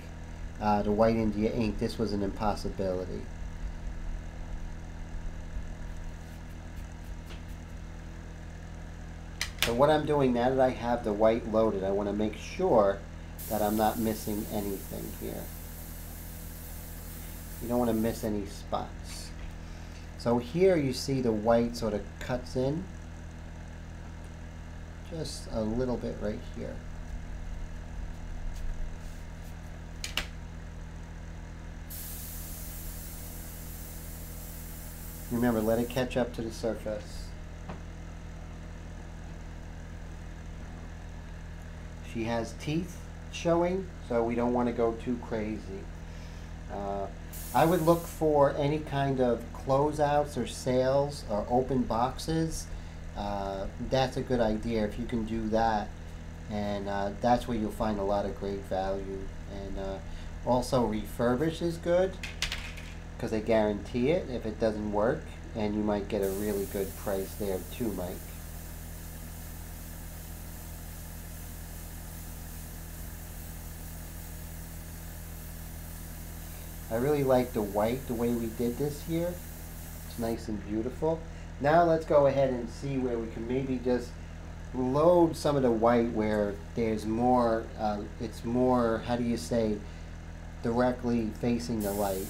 the white India ink, this was an impossibility. So what I'm doing now that I have the white loaded, I want to make sure that I'm not missing anything here. You don't want to miss any spots. So here you see the white sort of cuts in just a little bit right here. Remember, let it catch up to the surface. She has teeth showing, so we don't want to go too crazy. I would look for any kind of closeouts or sales or open boxes. That's a good idea if you can do that. And that's where you'll find a lot of great value. And also refurbish is good because they guarantee it if it doesn't work. And you might get a really good price there too, Mike. I really like the white, the way we did this here. It's nice and beautiful. Now let's go ahead and see where we can maybe just load some of the white where there's more, it's more, how do you say, directly facing the light.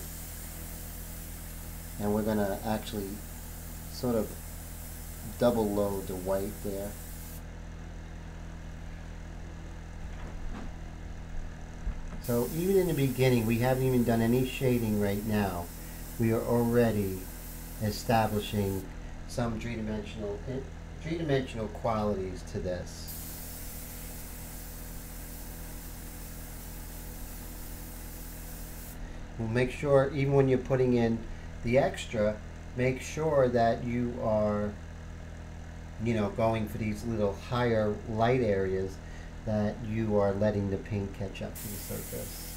And we're gonna actually sort of double load the white there. So even in the beginning, we haven't even done any shading right now. We are already establishing some three-dimensional three-dimensional qualities to this. We'll make sure, even when you're putting in the extra, make sure that you are, you know, going for these little higher light areas, that you are letting the paint catch up to the surface.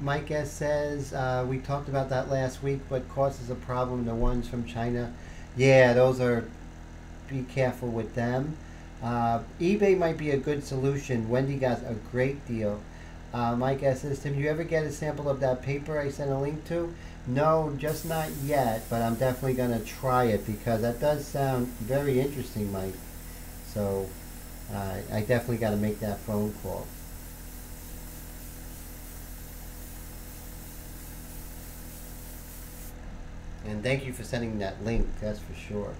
Mike S. says, we talked about that last week, but causes a problem, the ones from China. Yeah, those are, be careful with them. eBay might be a good solution. Wendy got a great deal. Mike S. says, Tim, do you ever get a sample of that paper I sent a link to? No, just not yet, but I'm definitely going to try it, because that does sound very interesting, Mike. So I definitely got to make that phone call. And thank you for sending that link, that's for sure.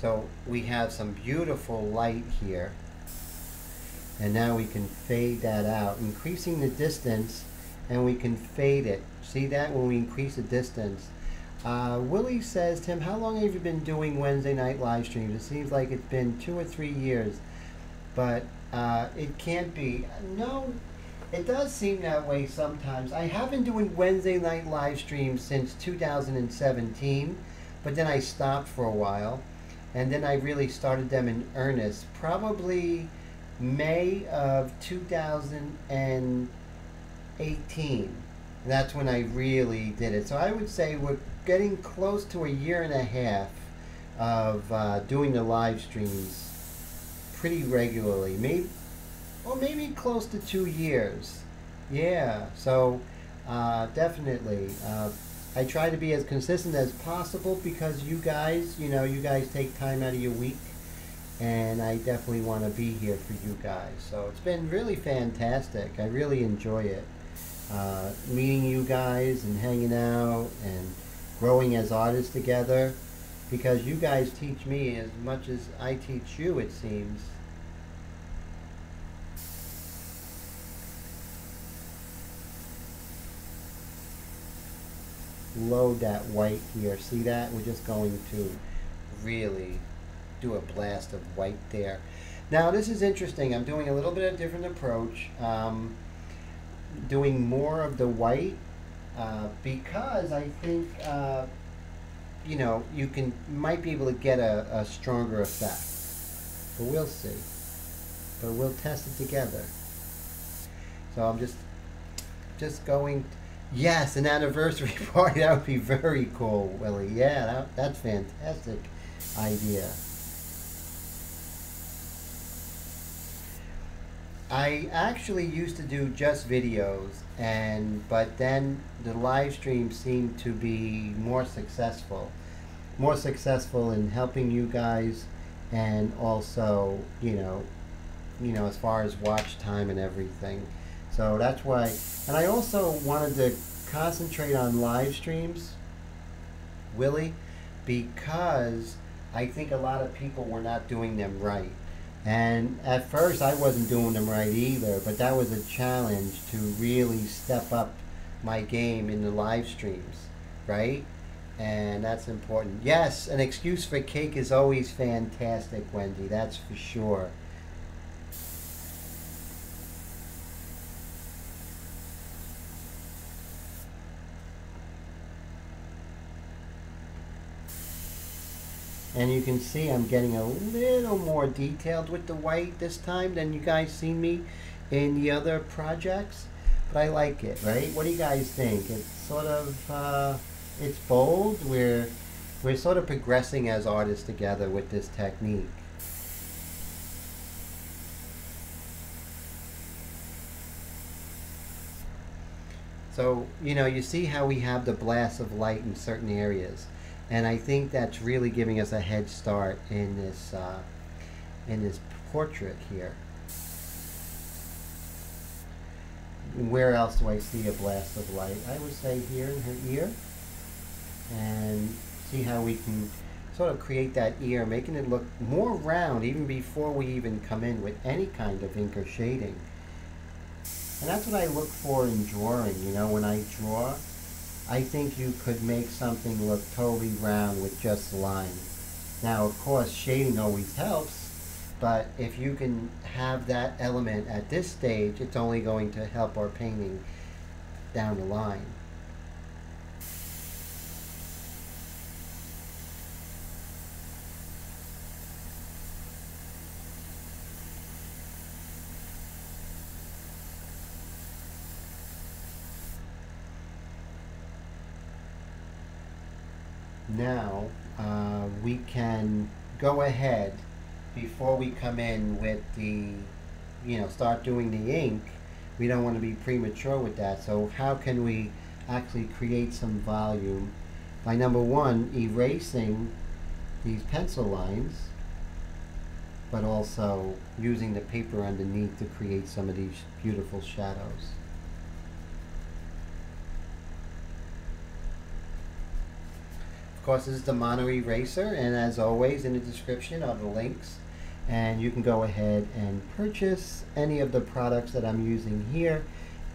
So we have some beautiful light here. And now we can fade that out, increasing the distance, and we can fade it. See that when we increase the distance. Willie says, Tim, how long have you been doing Wednesday night live streams? It seems like it's been 2 or 3 years, but it can't be. No. It does seem that way sometimes. I have been doing Wednesday night live streams since 2017, but then I stopped for a while, and then I really started them in earnest probably May of 2018. That's when I really did it. So I would say we're getting close to a year and a half of doing the live streams pretty regularly. Maybe. Well, maybe close to 2 years. Yeah, so definitely. I try to be as consistent as possible, because you guys, you know, you guys take time out of your week, and I definitely want to be here for you guys. So it's been really fantastic. I really enjoy it. Meeting you guys and hanging out and growing as artists together, because you guys teach me as much as I teach you, it seems. Load that white here. See that? We're just going to really do a blast of white there. Now this is interesting. I'm doing a little bit of a different approach. Doing more of the white because I think you know, you can might be able to get a stronger effect. But we'll see. But we'll test it together. So I'm just going. Yes, an anniversary party. That would be very cool, Willie. Yeah, that's fantastic idea. I actually used to do just videos, but then the live stream seemed to be more successful in helping you guys, and also, you know, as far as watch time and everything. So that's why, and I also wanted to concentrate on live streams, Willie, because I think a lot of people were not doing them right. And at first I wasn't doing them right either, but that was a challenge to really step up my game in the live streams, right? And that's important. Yes, an excuse for cake is always fantastic, Wendy, that's for sure. And you can see I'm getting a little more detailed with the white this time than you guys see me in the other projects. But I like it, right? What do you guys think? It's sort of, it's bold. We're sort of progressing as artists together with this technique. So, you know, you see how we have the blast of light in certain areas. And I think that's really giving us a head start in this portrait here. Where else do I see a blast of light? I would say here in her ear. and see how we can sort of create that ear, making it look more round even before we even come in with any kind of ink or shading. And that's what I look for in drawing, you know, when I draw. I think you could make something look totally round with just lines. Now, of course, shading always helps, but if you can have that element at this stage, it's only going to help our painting down the line. Now we can go ahead before we come in with the, you know, start doing the ink. We don't want to be premature with that. So how can we actually create some volume? By number one, erasing these pencil lines, but also using the paper underneath to create some of these beautiful shadows. Of course, this is the mono eraser, and as always in the description are the links, and you can go ahead and purchase any of the products that I'm using here,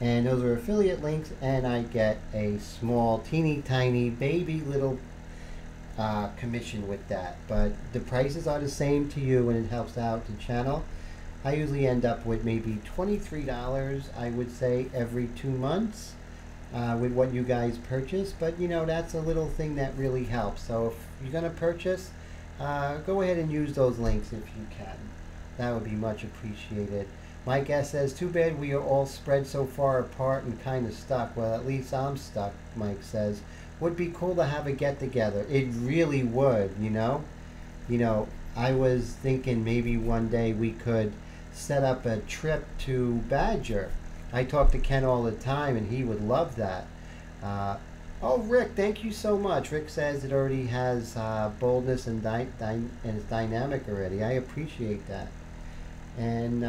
and those are affiliate links, and I get a small teeny tiny baby little commission with that, but the prices are the same to you and it helps out the channel. I usually end up with maybe $23, I would say, every 2 months. With what you guys purchase, but you know, that's a little thing that really helps. So if you're gonna purchase, go ahead and use those links if you can. That would be much appreciated. My guest says, too bad we are all spread so far apart and kind of stuck. Well, at least I'm stuck, Mike says. Would be cool to have a get together. It really would, you know? You know, I was thinking maybe one day we could set up a trip to Badger. I talk to Ken all the time, and he would love that. Oh, Rick, thank you so much. Rick says it already has boldness and it's dynamic already. I appreciate that. And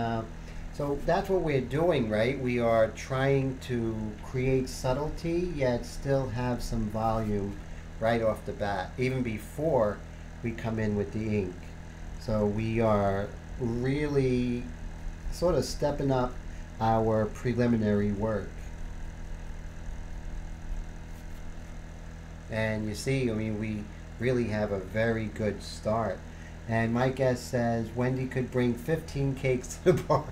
so that's what we're doing, right? We are trying to create subtlety, yet still have some volume right off the bat, even before we come in with the ink. So we are really sort of stepping up our preliminary work. And you see, I mean, we really have a very good start. And my guest says Wendy could bring 15 cakes to the bar.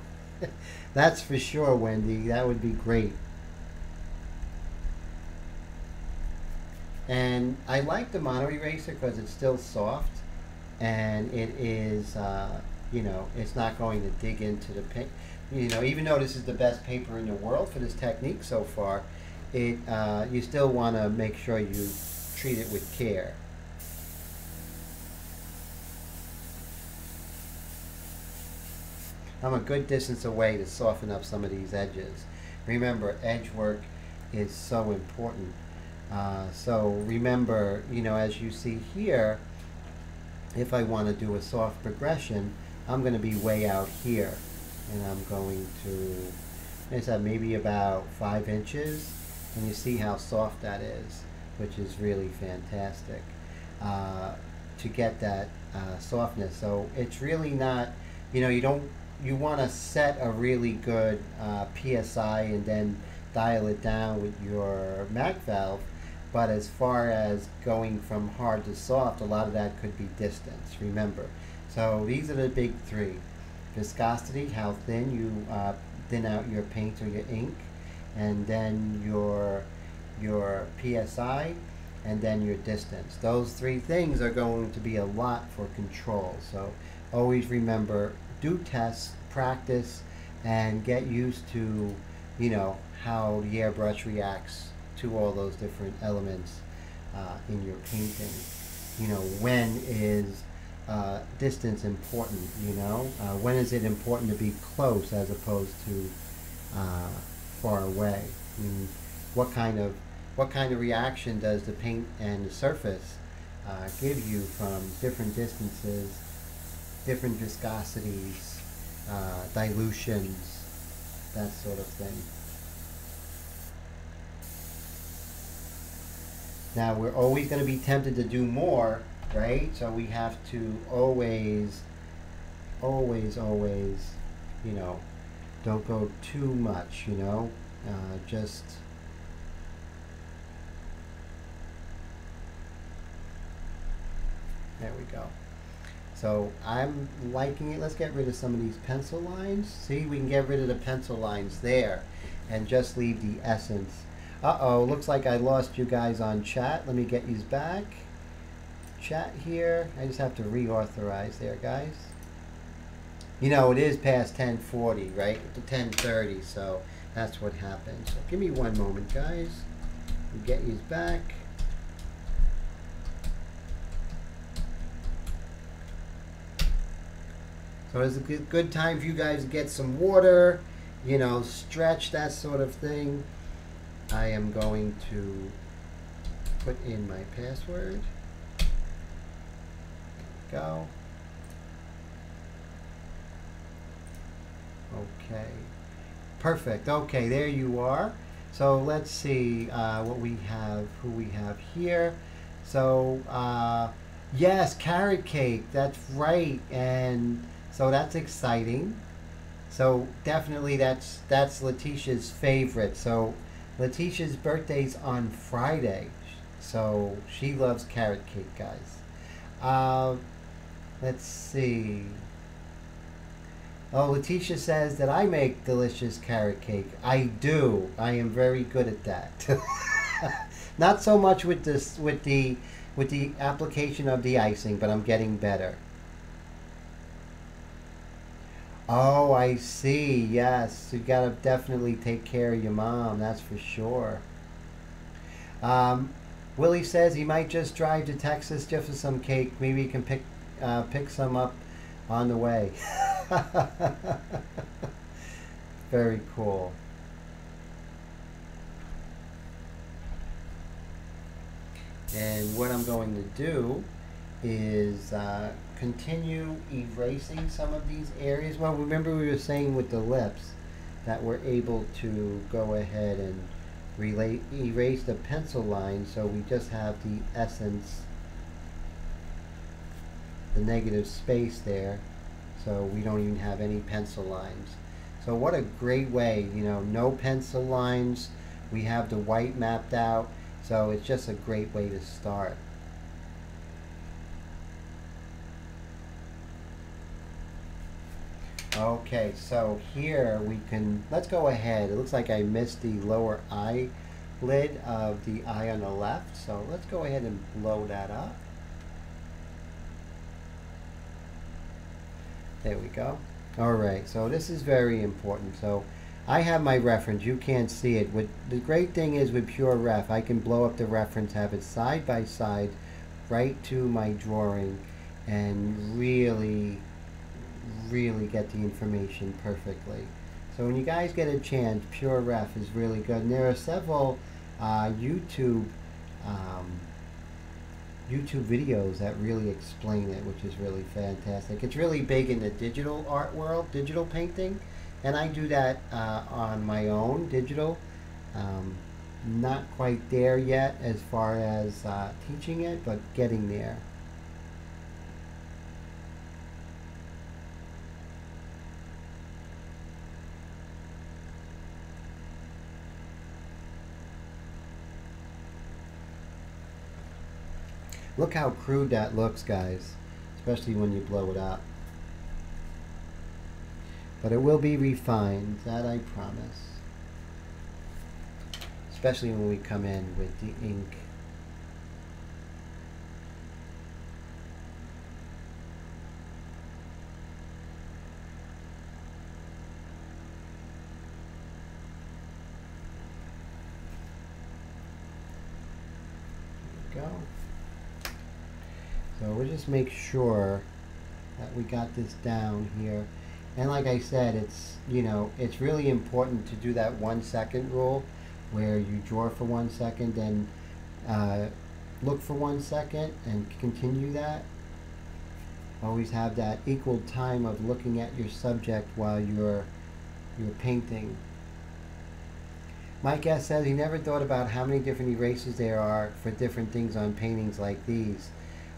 That's for sure, Wendy. That would be great. And I like the mono eraser because it's still soft, and it is, you know, it's not going to dig into the paint. You know, even though this is the best paper in the world for this technique so far, it you still want to make sure you treat it with care. I'm a good distance away to soften up some of these edges. Remember, edge work is so important. So remember, you know, as you see here, if I want to do a soft progression, I'm going to be way out here. And I'm going to, it's at maybe about 5 inches, and you see how soft that is, which is really fantastic to get that softness. So it's really not, you know, you don't, you want to set a really good PSI and then dial it down with your MAC valve, but as far as going from hard to soft, a lot of that could be distance, remember. So these are the big three. Viscosity, how thin you thin out your paint or your ink, and then your PSI, and then your distance. Those three things are going to be a lot for control. So always remember, do tests, practice, and get used to, you know, how the airbrush reacts to all those different elements in your painting. You know, when is distance important, you know? When is it important to be close as opposed to far away? I mean, what kind of reaction does the paint and the surface give you from different distances, different viscosities, dilutions, that sort of thing? Now, we're always going to be tempted to do more, right? So we have to always, you know, don't go too much, you know, just... There we go. So I'm liking it. Let's get rid of some of these pencil lines. See, we can get rid of the pencil lines there and just leave the essence. Uh-oh, looks like I lost you guys on chat. Let me get you back. Chat here. I just have to reauthorize there, guys. You know, it is past 10:40, right? To 10:30, so that's what happened. So give me one moment, guys. We'll get you back. So it's a good time for you guys to get some water, you know, stretch, that sort of thing. I am going to put in my password. Go. Okay. Perfect. Okay, there you are. So let's see what we have, who we have here. So, yes, carrot cake. That's right. And... so that's exciting. So definitely that's Letitia's favorite. So Letitia's birthday's on Friday. So she loves carrot cake, guys. Let's see. Oh, Letitia says that I make delicious carrot cake. I do. I am very good at that. Not so much with this with the application of the icing, but I'm getting better. Oh, I see. Yes, you gotta definitely take care of your mom. That's for sure. Willie says he might just drive to Texas just for some cake. Maybe he can pick some up on the way. Very cool. And what I'm going to do is continue erasing some of these areas. Well, remember we were saying with the lips that we're able to go ahead and erase the pencil line, so we just have the essence, the negative space there, so we don't even have any pencil lines. So what a great way, you know, no pencil lines. We have the white mapped out, so it's just a great way to start. Okay, so here we can, let's go ahead. It looks like I missed the lower eyelid of the eye on the left, so let's go ahead and blow that up. There we go. All right, so this is very important. So I have my reference. You can't see it. What the great thing is with PureRef, I can blow up the reference, have it side by side right to my drawing, and really get the information perfectly. So when you guys get a chance, PureRef is really good. And there are several YouTube videos that really explain it, which is really fantastic. It's really big in the digital art world, digital painting, and I do that on my own digital. Not quite there yet as far as teaching it, but getting there. Look how crude that looks, guys, especially when you blow it up. But it will be refined, that I promise. Especially when we come in with the ink. There we go. So we'll just make sure that we got this down here. And like I said, it's, you know, it's really important to do that 1 second rule where you draw for 1 second and look for 1 second and continue that. Always have that equal time of looking at your subject while you're painting. My guest says he never thought about how many different erasers there are for different things on paintings like these.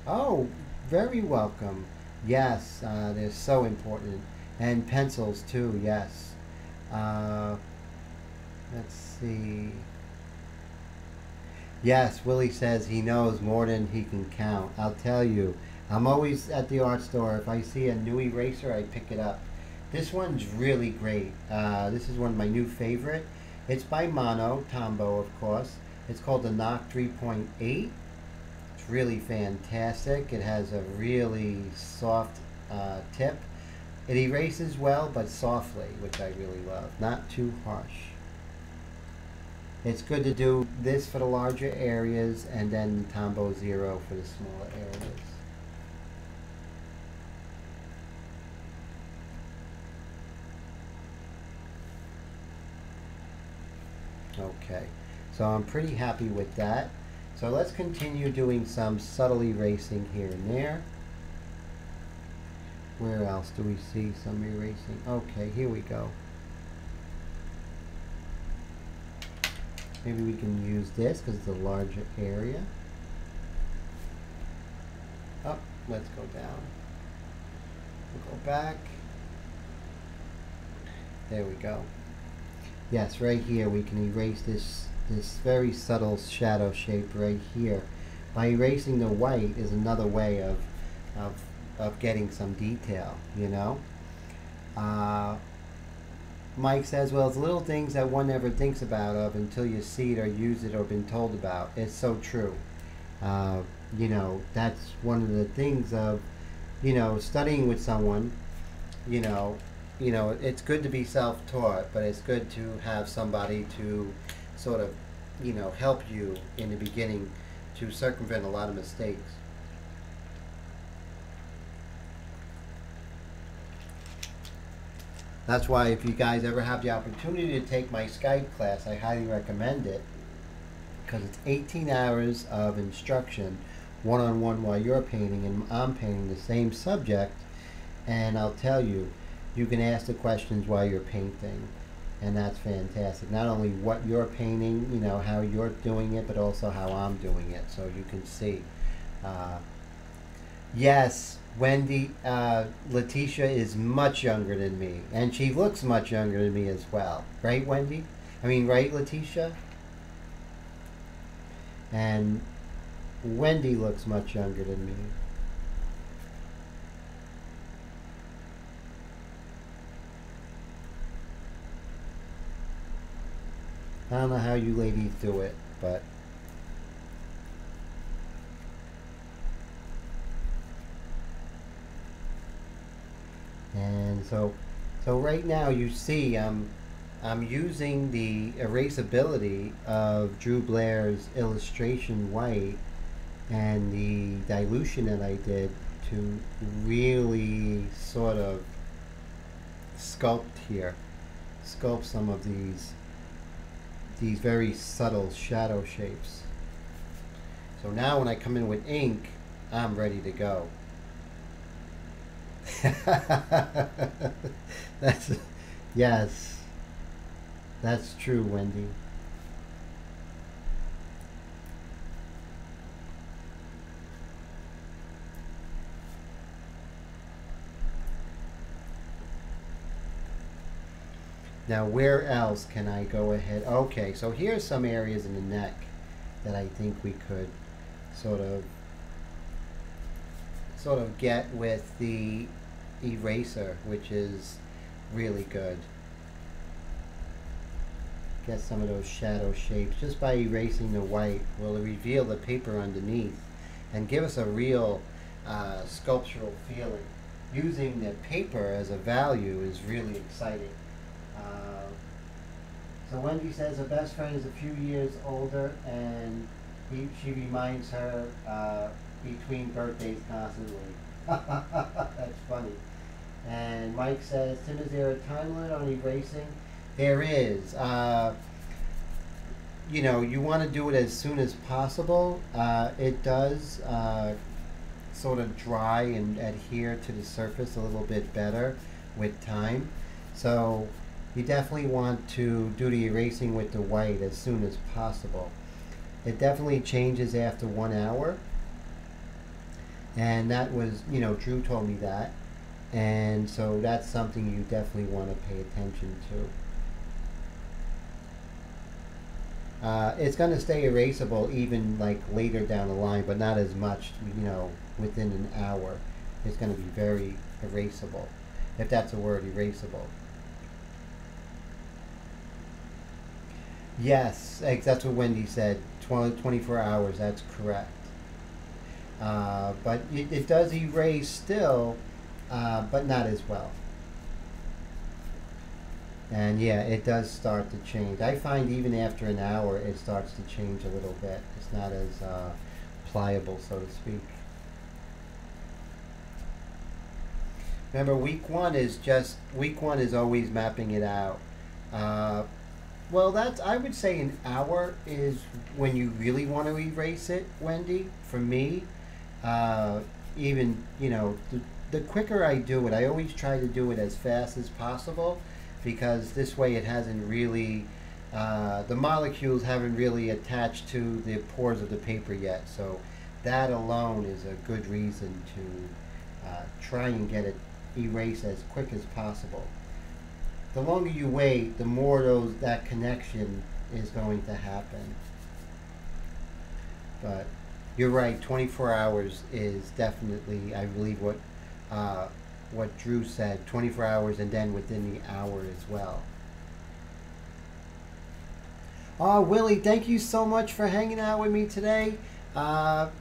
Oh, very welcome. Yes, they're so important. And pencils too, yes. Let's see. Yes, Willie says he knows more than he can count. I'll tell you, I'm always at the art store. If I see a new eraser, I pick it up. This one's really great. This is one of my new favorite. It's by Mono, Tombow, of course. It's called the Nock 3.8. It's really fantastic. It has a really soft tip. It erases well, but softly, which I really love. Not too harsh. It's good to do this for the larger areas and then Tombow Zero for the smaller areas. Okay, so I'm pretty happy with that. So let's continue doing some subtle erasing here and there. Where else do we see some erasing? Okay, here we go. Maybe we can use this because it's a larger area. Oh, let's go down. We'll go back. There we go. Yes, right here we can erase this very subtle shadow shape right here. By erasing the white is another way of getting some detail, you know. Mike says, well, it's little things that one never thinks about of until you see it or use it or been told about. It's so true. You know, that's one of the things of, you know, studying with someone, you know. You know, it's good to be self-taught, but it's good to have somebody to sort of, you know, help you in the beginning to circumvent a lot of mistakes. That's why if you guys ever have the opportunity to take my Skype class, I highly recommend it, because it's 18 hours of instruction, one-on-one while you're painting and I'm painting the same subject, and I'll tell you, you can ask the questions while you're painting, and that's fantastic. Not only what you're painting, you know, how you're doing it, but also how I'm doing it, so you can see. Yes, Wendy, Letitia is much younger than me, and she looks much younger than me as well. Right, Wendy? I mean, right, Letitia? And Wendy looks much younger than me. I don't know how you ladies do it, but and so right now you see I'm using the erasability of Drew Blair's illustration white and the dilution that I did to really sort of sculpt some of these very subtle shadow shapes. So now when I come in with ink, I'm ready to go. Yes, that's true, Wendy. Now where else can I go ahead? Okay, so here's some areas in the neck that I think we could sort of get with the eraser, which is really good. Get some of those shadow shapes just by erasing the white. Will reveal the paper underneath and give us a real sculptural feeling. Using the paper as a value is really exciting. So Wendy says her best friend is a few years older, and she reminds her between birthdays constantly. That's funny. And Mike says, Tim, is there a time limit on erasing? There is. You know, you want to do it as soon as possible. It does sort of dry and adhere to the surface a little bit better with time. So You definitely want to do the erasing with the white as soon as possible. It definitely changes after 1 hour, and that was, you know, Drew told me that, and so that's something you definitely want to pay attention to. It's going to stay erasable even like later down the line, but not as much, you know, within an hour. It's going to be very erasable, if that's a word, erasable. Yes, that's what Wendy said, 24 hours, that's correct. But it does erase still, but not as well. And yeah, it does start to change. I find even after an hour, it starts to change a little bit. It's not as pliable, so to speak. Remember, week one is always mapping it out. Well, that's, I would say an hour is when you really want to erase it, Wendy, for me. Even, you know, the quicker I do it, I always try to do it as fast as possible, because this way it hasn't really, the molecules haven't really attached to the pores of the paper yet. So that alone is a good reason to try and get it erased as quick as possible. The longer you wait, the more that connection is going to happen. But you're right, 24 hours is definitely, I believe what Drew said, 24 hours and then within the hour as well. Oh, Willie, thank you so much for hanging out with me today.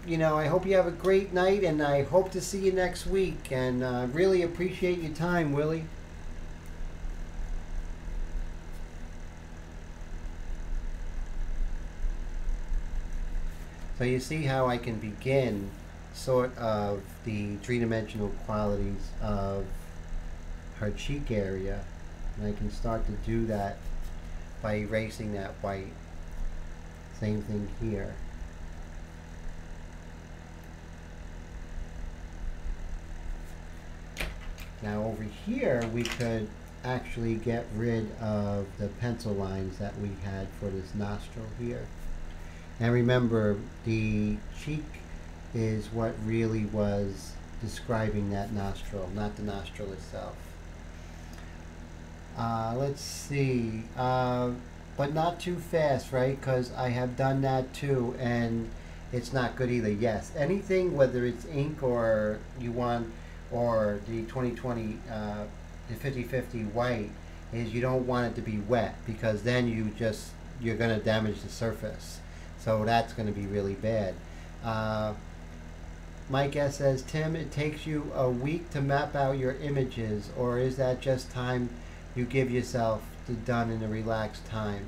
You know, I hope you have a great night, and I hope to see you next week. And I really appreciate your time, Willie. So you see how I can begin sort of the three-dimensional qualities of her cheek area, and I can start to do that by erasing that white. Same thing here. Now over here we could actually get rid of the pencil lines that we had for this nostril here. And remember, the cheek is what really was describing that nostril, not the nostril itself. Let's see, but not too fast, right? Because I have done that too, and it's not good either. Yes, anything, whether it's ink or you want, or the 2020, the 50/50 white, is you don't want it to be wet, because then you're going to damage the surface. So that's going to be really bad. Mike S says, Tim, it takes you a week to map out your images, or is that just time you give yourself to done in a relaxed time?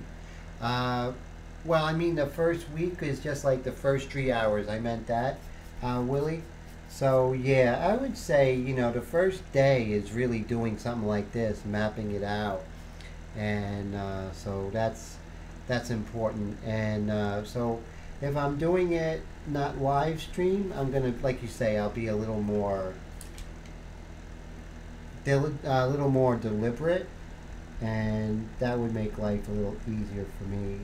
Well, I mean, the first week is just like the first 3 hours. I meant that, Willie. So yeah, I would say, you know, the first day is really doing something like this, mapping it out. And so that's important. And so if I'm doing it not live stream, I'm gonna, like you say, I'll be a little more deliberate, and that would make life a little easier for me.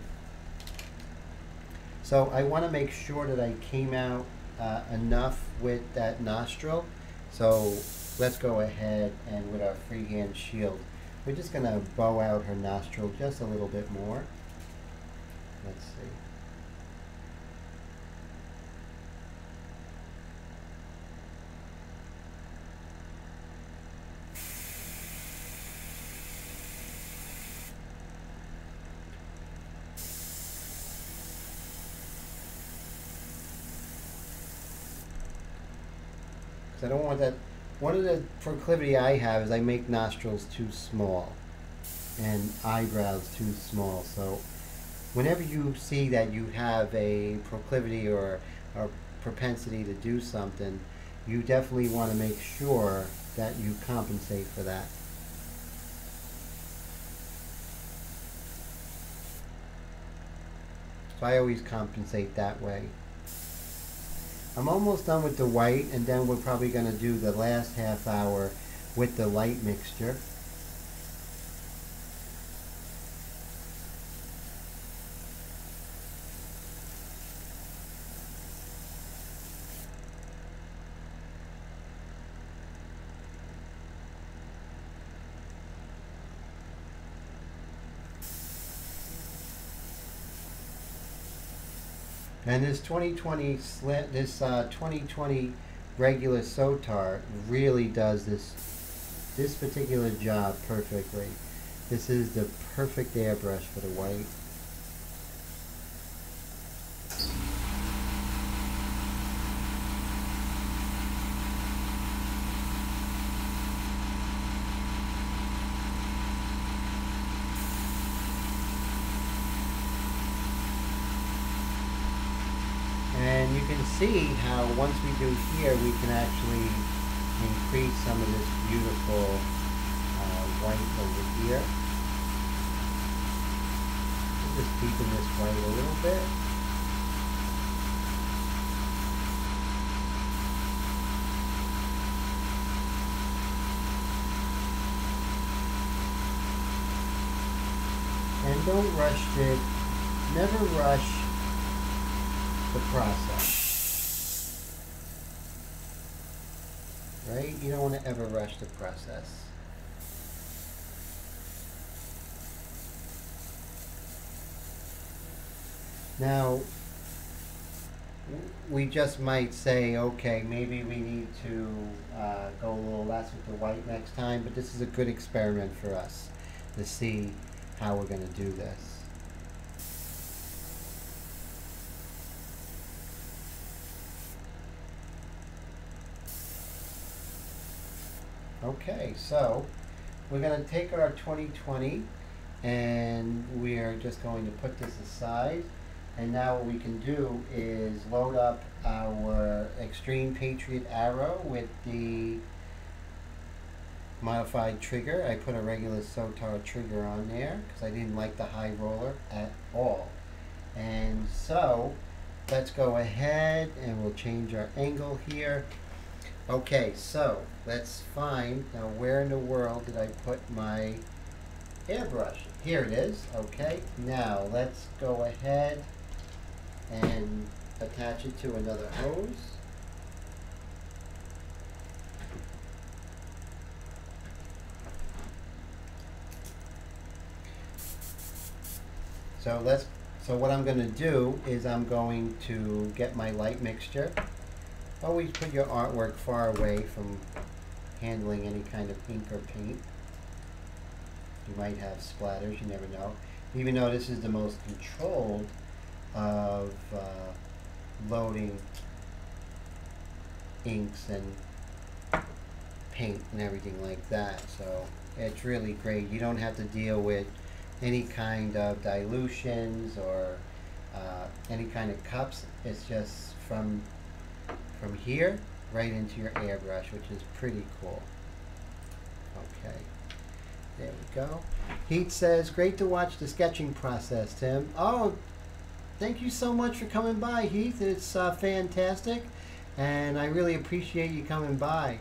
So I want to make sure that I came out enough with that nostril. So let's go ahead and with our freehand shield, we're just gonna bow out her nostril just a little bit more. Let's see. Because I don't want that. One of the proclivity I have is I make nostrils too small and eyebrows too small. So whenever you see that you have a proclivity or a propensity to do something, you definitely want to make sure that you compensate for that. So I always compensate that way. I'm almost done with the white, and then we're probably going to do the last half hour with the light mixture. And this 2020 slant, this 2020 regular Sotar really does this particular job perfectly. This is the perfect airbrush for the white. And you can see how once we do here, we can actually increase some of this beautiful white over here. Just deepen this white a little bit. And don't rush it. Never rush the process. Right? You don't want to ever rush the process. Now, we just might say, okay, maybe we need to go a little less with the white next time, but this is a good experiment for us to see how we're going to do this. Okay, so we're going to take our 2020 and we're just going to put this aside. And now what we can do is load up our Xtreme Patriot Arrow with the modified trigger. I put a regular Sotar trigger on there because I didn't like the high roller at all. And so let's go ahead and we'll change our angle here. Okay, so let's find, now where in the world did I put my airbrush? Here it is. Okay, now let's go ahead and attach it to another hose. So what I'm going to do is I'm going to get my light mixture. Always put your artwork far away from handling any kind of ink or paint. You might have splatters, you never know. Even though this is the most controlled of loading inks and paint and everything like that. So it's really great. You don't have to deal with any kind of dilutions or any kind of cups. It's just from here right into your airbrush, which is pretty cool. Okay. There we go. Heath says, great to watch the sketching process, Tim. Oh, thank you so much for coming by, Heath. It's fantastic, and I really appreciate you coming by.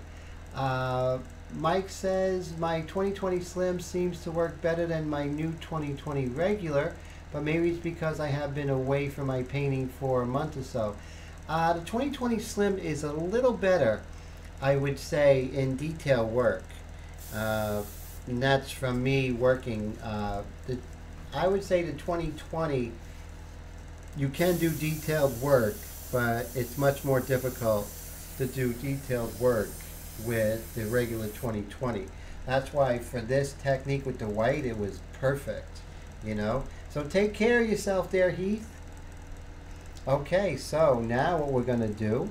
Mike says, my 2020 Slim seems to work better than my new 2020 regular, but maybe it's because I have been away from my painting for a month or so. The 2020 Slim is a little better, I would say, in detail work. And that's from me working. I would say the 2020, you can do detailed work, but it's much more difficult to do detailed work with the regular 2020. That's why for this technique with the white, it was perfect, you know? So take care of yourself there, Heath. Okay, so now what we're gonna do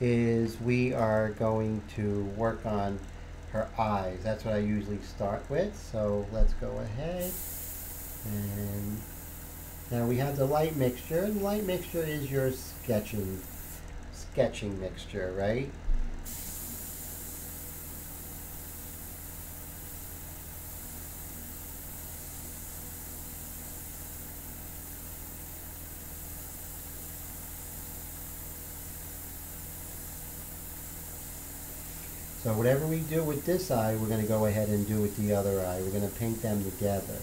is we are going to work on her eyes. That's what I usually start with. So let's go ahead, and now we have the light mixture. And light mixture is your sketching mixture, right? So whatever we do with this eye, we're going to go ahead and do with the other eye. We're going to paint them together.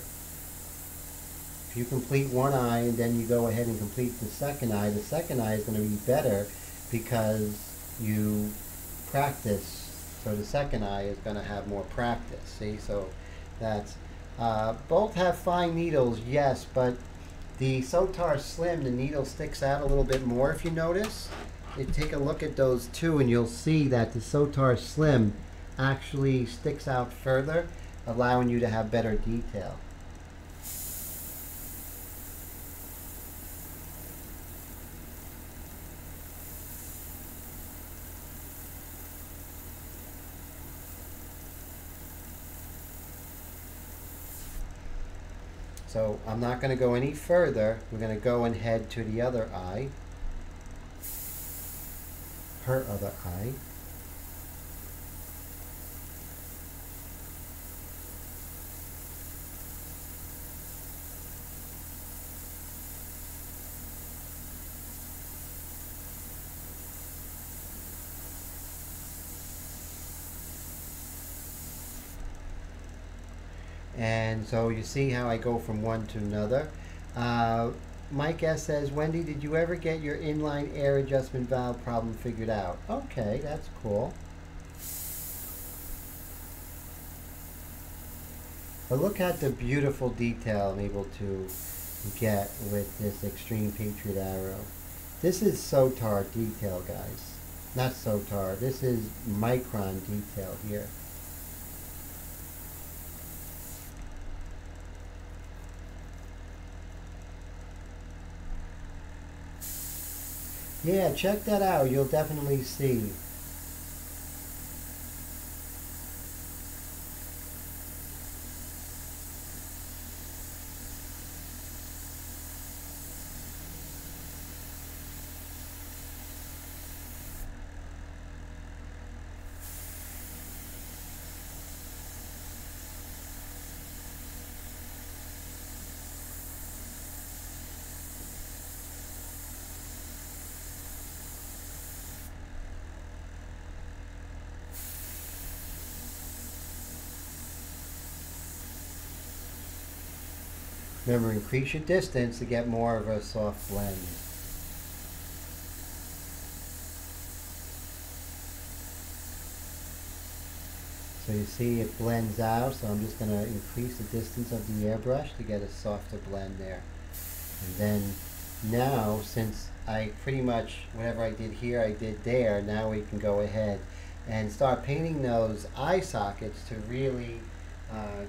If you complete one eye and then you go ahead and complete the second eye is going to be better because you practice. So the second eye is going to have more practice. See, so that's, both have fine needles, yes, but The Sotar Slim, the needle sticks out a little bit more if you notice. You take a look at those two and you'll see that the Sotar Slim actually sticks out further, allowing you to have better detail. So I'm not going to go any further. We're going to go and head to the other eye. Her other eye. And so you see how I go from one to another. Mike S. says, Wendy, did you ever get your inline air adjustment valve problem figured out? Okay, that's cool. But look at the beautiful detail I'm able to get with this Xtreme Patriot Arrow. This is Sotar detail, guys. Not Sotar, this is micron detail here. Yeah, check that out. You'll definitely see. Remember, increase your distance to get more of a soft blend. So you see it blends out, so I'm just going to increase the distance of the airbrush to get a softer blend there. And then now, since I pretty much, whatever I did here, I did there, now we can go ahead and start painting those eye sockets to really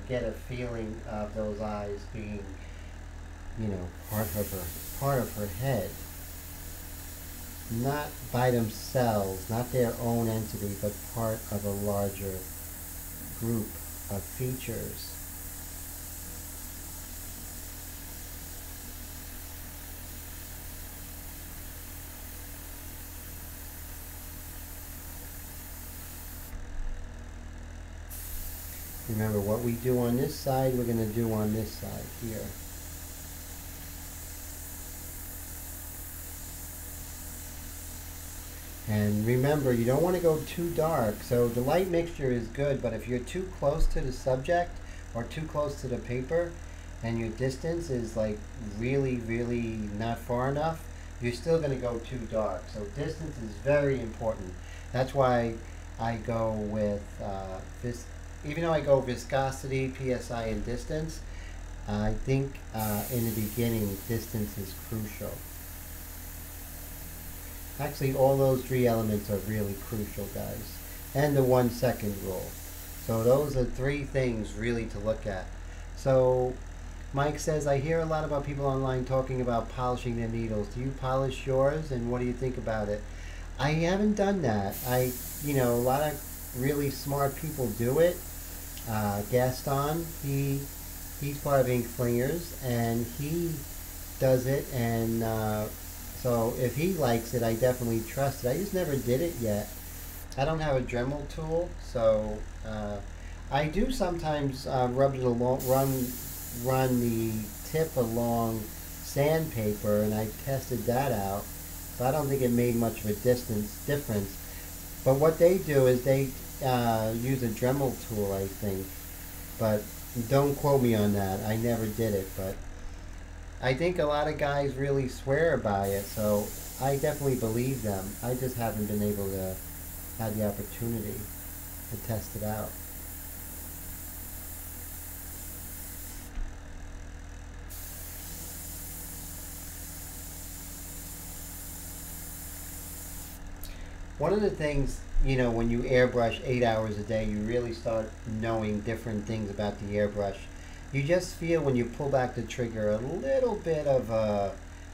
get a feeling of those eyes being, you know, part of her head. Not by themselves, not their own entity, but part of a larger group of features. Remember, what we do on this side, we're going to do on this side here. And remember, you don't want to go too dark. So the light mixture is good, but if you're too close to the subject or too close to the paper and your distance is like really, really not far enough, you're still going to go too dark. So distance is very important. That's why I go with this. Even though I go viscosity, PSI, and distance, I think in the beginning, distance is crucial. Actually, all those three elements are really crucial, guys. And the 1 second rule. So those are three things really to look at. So Mike says, I hear a lot about people online talking about polishing their needles. Do you polish yours, and what do you think about it? I haven't done that. You know, a lot of really smart people do it. Gaston, he's part of Ink Flingers, and he does it, and so if he likes it, I definitely trust it. I just never did it yet. I don't have a Dremel tool, so I do sometimes rub it along, run the tip along sandpaper, and I tested that out, so I don't think it made much of a difference. But what they do is they use a Dremel tool, I think. But don't quote me on that. I never did it. But I think a lot of guys really swear by it. So I definitely believe them. I just haven't been able to have the opportunity to test it out. One of the things, you know, when you airbrush 8 hours a day, you really start knowing different things about the airbrush. You just feel when you pull back the trigger a little bit of a,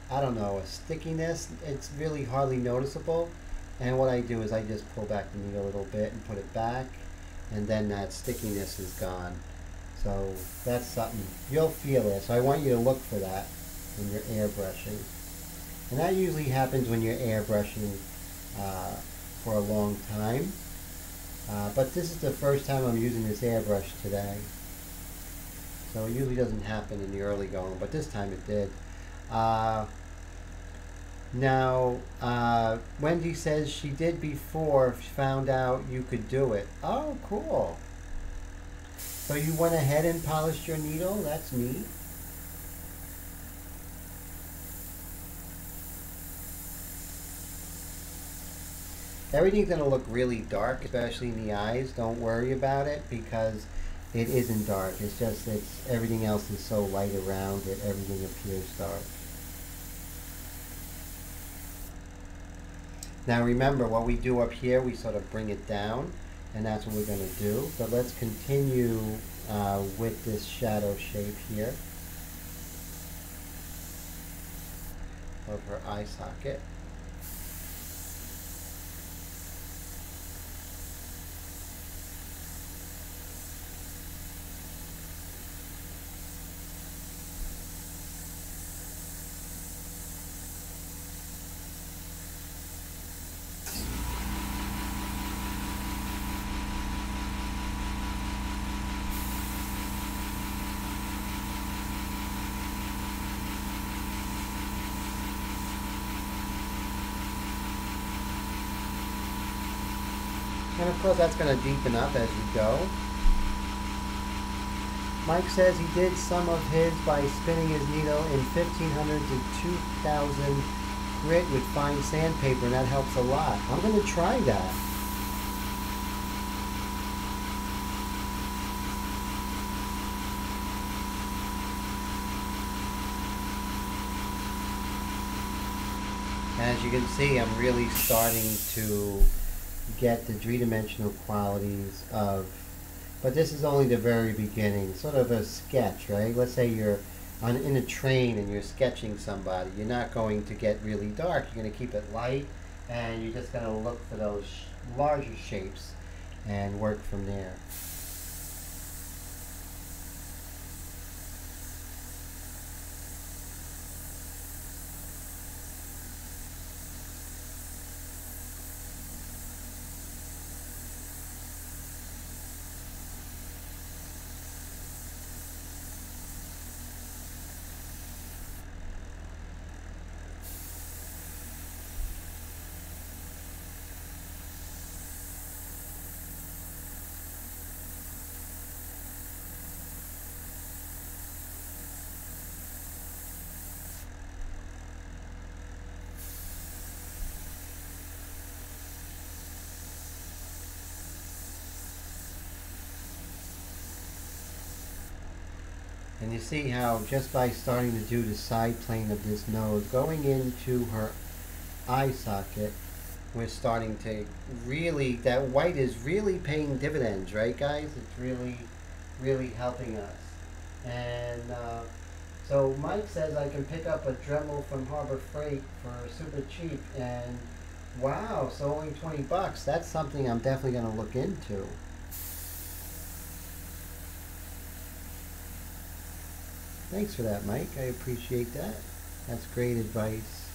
I don't know, a stickiness. It's really hardly noticeable. And what I do is I just pull back the needle a little bit and put it back, and then that stickiness is gone. So that's something. You'll feel it. So I want you to look for that when you're airbrushing. And that usually happens when you're airbrushing for a long time. But this is the first time I'm using this airbrush today. So it usually doesn't happen in the early going, but this time it did. Now, Wendy says she did before, found out you could do it. Oh, cool. So you went ahead and polished your needle? That's neat. Everything's going to look really dark, especially in the eyes. Don't worry about it, because it isn't dark. It's just that everything else is so light around it, everything appears dark. Now remember, what we do up here, we sort of bring it down, and that's what we're going to do. But let's continue with this shadow shape here of her eye socket. And of course that's going to deepen up as we go. Mike says he did some of his by spinning his needle in 1500 to 2000 grit with fine sandpaper, and that helps a lot. I'm going to try that. As you can see, I'm really starting to get the three-dimensional qualities of, but this is only the very beginning, sort of a sketch, right? Let's say you're in a train and you're sketching somebody. You're not going to get really dark. You're going to keep it light, and you're just going to look for those larger shapes and work from there. And you see how just by starting to do the side plane of this nose, going into her eye socket, we're starting to really, that white is really paying dividends, right guys? It's really, really helping us. And so Mike says I can pick up a Dremel from Harbor Freight for super cheap, and wow, so only 20 bucks. That's something I'm definitely going to look into. Thanks for that, Mike. I appreciate that. That's great advice.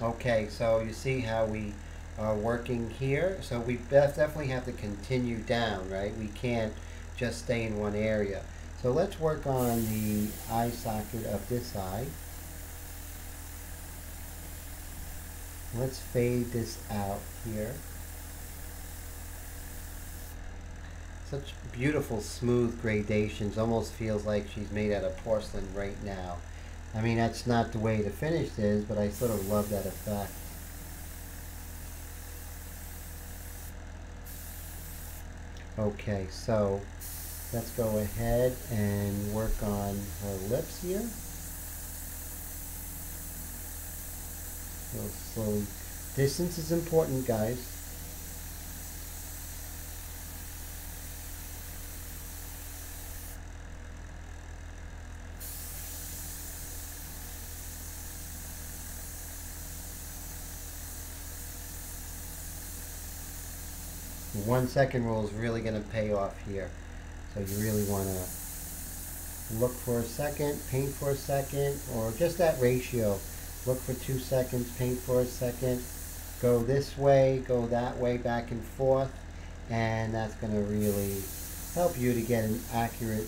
Okay, so you see how we are working here. So we definitely have to continue down, right? We can't just stay in one area. So let's work on the eye socket of this eye. Let's fade this out here. Such beautiful smooth gradations, almost feels like she's made out of porcelain right now. I mean, that's not the way the finish is, but I sort of love that effect. Okay, so let's go ahead and work on her lips here. Slowly. Distance is important, guys. The 1 second rule is really going to pay off here. So you really want to look for a second, paint for a second, or just that ratio. Look for 2 seconds, paint for a second, go this way, go that way, back and forth, and that's going to really help you to get an accurate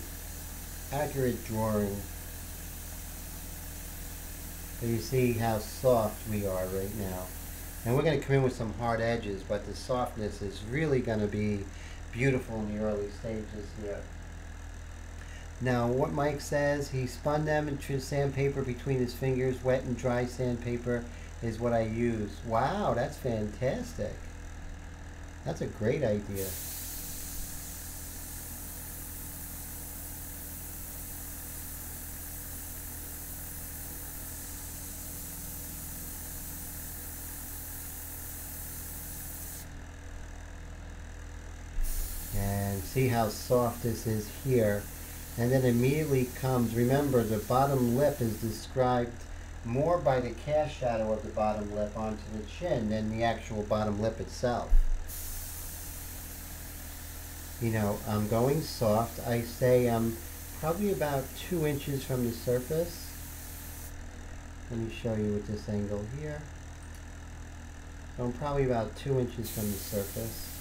drawing. So you see how soft we are right now. And we're going to come in with some hard edges, but the softness is really going to be beautiful in the early stages here. Now what Mike says, he spun them into sandpaper between his fingers. Wet and dry sandpaper is what I use. Wow, that's fantastic. That's a great idea. And see how soft this is here. And then immediately comes, remember, the bottom lip is described more by the cast shadow of the bottom lip onto the chin than the actual bottom lip itself. You know, I'm going soft. I say I'm probably about 2 inches from the surface. Let me show you with this angle here. So I'm probably about 2 inches from the surface.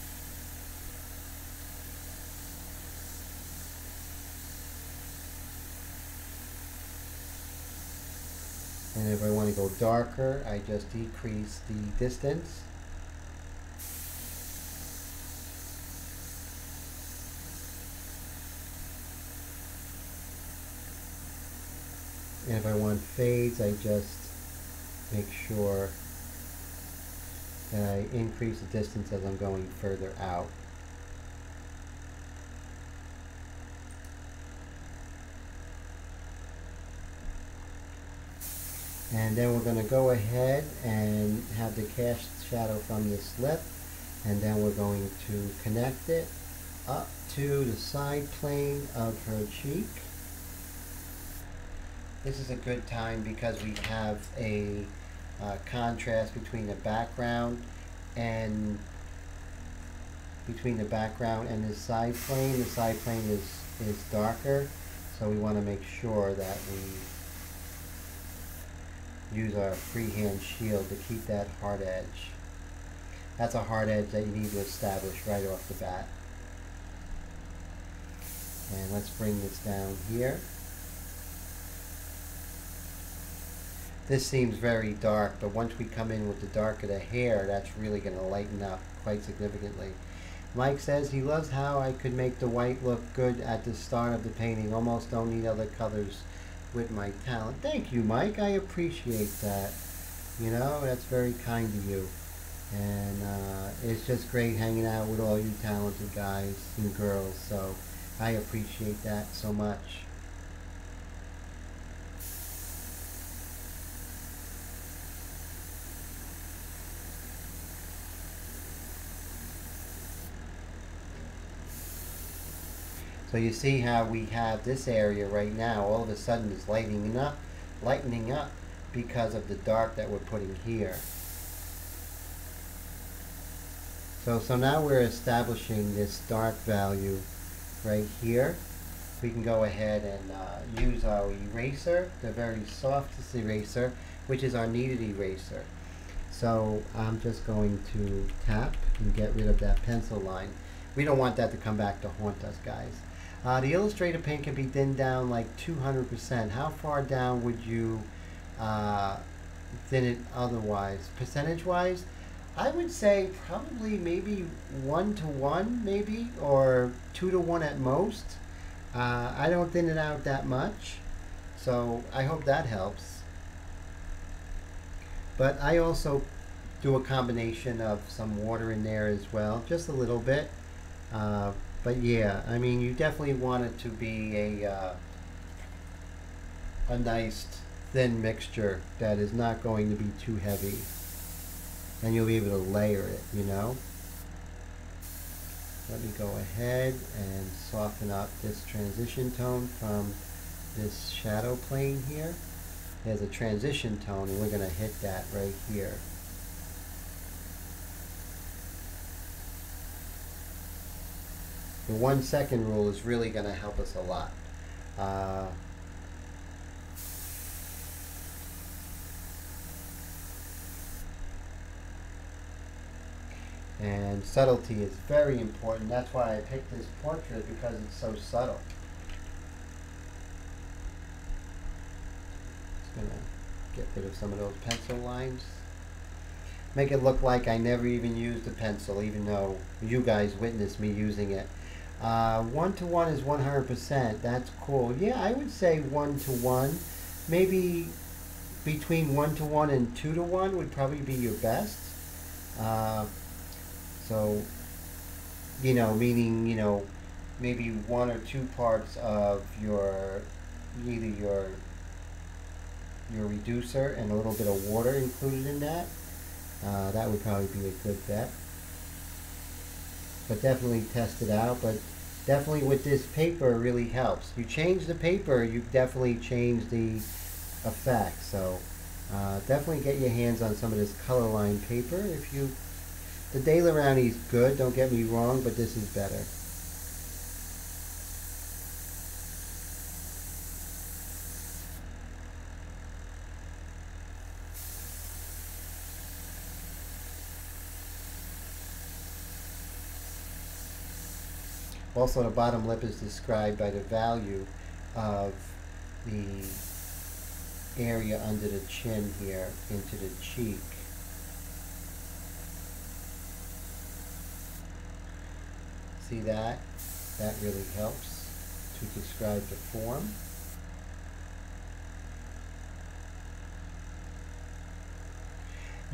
And if I want to go darker, I just decrease the distance. And if I want fades, I just make sure that I increase the distance as I'm going further out. And then we're going to go ahead and have the cast shadow from this lip, and then we're going to connect it up to the side plane of her cheek. This is a good time because we have a contrast between the background and the side plane. The side plane is darker, so we want to make sure that we use our freehand shield to keep that hard edge. That's a hard edge that you need to establish right off the bat. And let's bring this down here. This seems very dark, but once we come in with the dark of the hair, that's really going to lighten up quite significantly. Mike says he loves how I could make the white look good at the start of the painting. Almost don't need other colors with my talent. Thank you, Mike. I appreciate that. You know, that's very kind of you. And it's just great hanging out with all you talented guys and girls. So I appreciate that so much. So you see how we have this area right now all of a sudden is lightening up because of the dark that we're putting here. So now we're establishing this dark value right here. We can go ahead and use our eraser, the very softest eraser, which is our kneaded eraser. So I'm just going to tap and get rid of that pencil line. We don't want that to come back to haunt us, guys. The Illustrator paint can be thinned down like 200%. How far down would you thin it otherwise? Percentage-wise, I would say probably maybe 1 to 1 maybe, or 2 to 1 at most. I don't thin it out that much, so I hope that helps. But I also do a combination of some water in there as well, just a little bit. But yeah, I mean, you definitely want it to be a nice thin mixture that is not going to be too heavy, and you'll be able to layer it, you know. Let me go ahead and soften up this transition tone from this shadow plane here. There's a transition tone, and we're going to hit that right here. the 1 second rule is really going to help us a lot. And subtlety is very important. That's why I picked this portrait, because it's so subtle. Just going to get rid of some of those pencil lines. Make it look like I never even used a pencil, even though you guys witnessed me using it. 1-to-1 is 100%. That's cool. Yeah, I would say 1-to-1. Maybe between 1-to-1 and 2-to-1 would probably be your best. So, you know, meaning, you know, maybe 1 or 2 parts of your, either your reducer and a little bit of water included in that. That would probably be a good bet. But definitely test it out. But definitely with this paper really helps. You change the paper, you definitely change the effect. So definitely get your hands on some of this color line paper. If you, the Daler Rowney is good, don't get me wrong, but this is better. Also, the bottom lip is described by the value of the area under the chin here into the cheek. See that? That really helps to describe the form.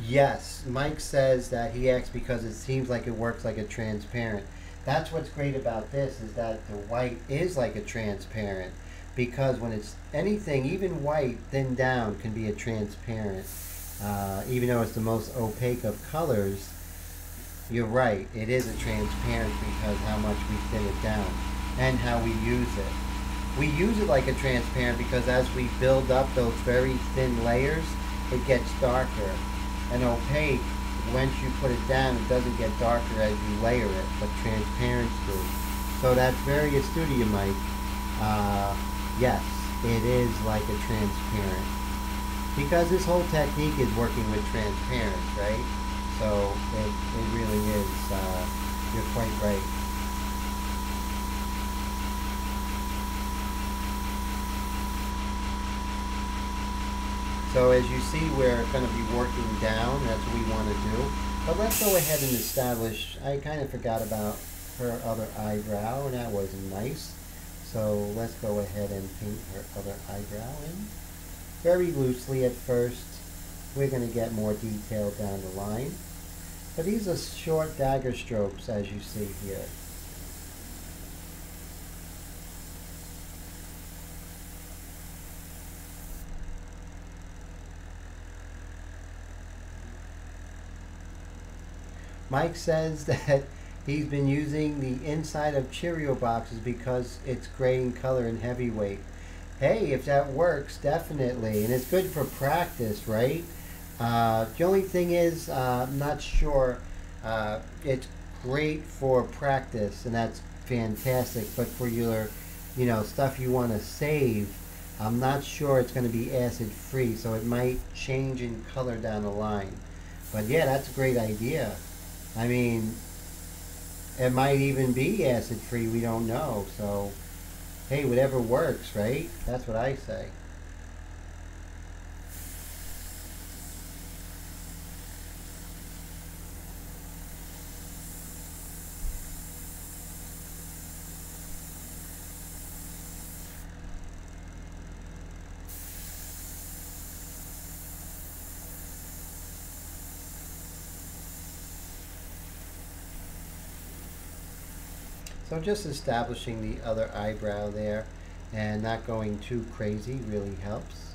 Yes, Mike says that he acts because it seems like it works like a transparent. That's what's great about this, is that the white is like a transparent, because when it's anything, even white, thinned down can be a transparent. Even though it's the most opaque of colors, you're right, it is a transparent because how much we thin it down and how we use it. We use it like a transparent because as we build up those very thin layers, it gets darker. And opaque, once you put it down, it doesn't get darker as you layer it, but transparents do. So that's very astute of you, Mike. Yes, it is like a transparent. Because this whole technique is working with transparents, right? So it really is, you're quite right. So as you see, we're going to be working down. That's what we want to do. But let's go ahead and establish. I kind of forgot about her other eyebrow, and that wasn't nice. So let's go ahead and paint her other eyebrow in. Very loosely at first. We're going to get more detail down the line. But these are short dagger strokes, as you see here. Mike says that he's been using the inside of Cheerio boxes because it's gray in color and heavyweight. Hey, if that works, definitely. And it's good for practice, right? The only thing is, I'm not sure. It's great for practice, and that's fantastic. But for your, you know, stuff you want to save, I'm not sure it's going to be acid-free. So it might change in color down the line. But yeah, that's a great idea. I mean, it might even be acid-free, we don't know. So, hey, whatever works, right? That's what I say. So just establishing the other eyebrow there and not going too crazy really helps.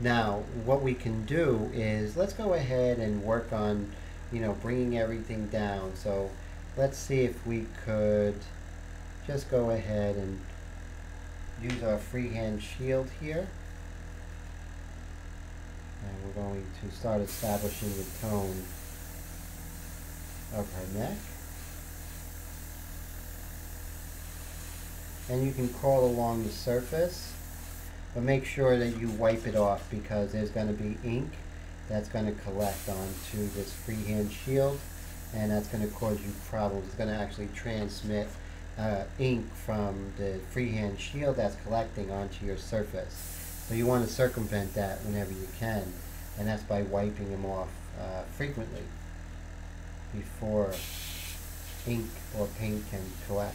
Now, what we can do is, let's go ahead and work on, you know, bringing everything down. So let's see if we could just go ahead and use our freehand shield here. And we're going to start establishing the tone of her neck. and you can crawl along the surface, but make sure that you wipe it off because there's going to be ink that's going to collect onto this freehand shield, and that's going to cause you problems. It's going to actually transmit ink from the freehand shield that's collecting onto your surface. So you want to circumvent that whenever you can, and that's by wiping them off frequently before ink or paint can collect.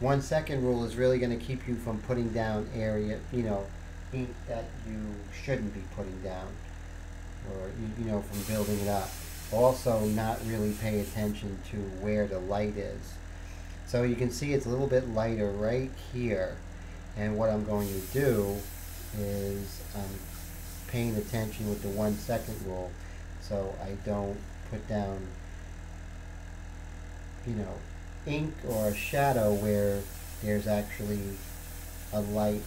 One second rule is really going to keep you from putting down area, you know, ink that you shouldn't be putting down, or you know, from building it up. Also, not really pay attention to where the light is. So you can see it's a little bit lighter right here, and what I'm going to do is I'm paying attention with the 1 second rule, so I don't put down, you know, ink or a shadow where there's actually a light.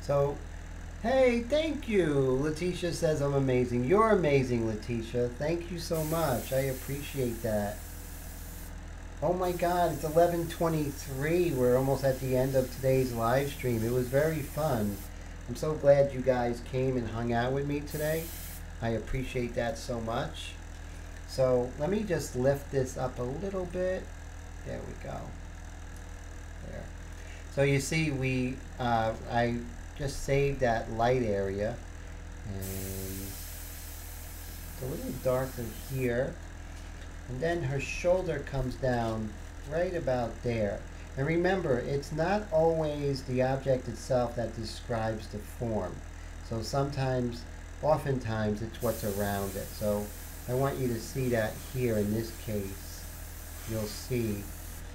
So, hey, thank you. Letitia says I'm amazing. You're amazing, Letitia. Thank you so much. I appreciate that. Oh my God, it's 11:23. We're almost at the end of today's live stream. It was very fun. I'm so glad you guys came and hung out with me today. I appreciate that so much. So let me just lift this up a little bit. There we go. There. So you see, we I just saved that light area, and it's a little darker here. And then her shoulder comes down right about there. And remember, it's not always the object itself that describes the form. So sometimes, oftentimes, it's what's around it. So I want you to see that here in this case. You'll see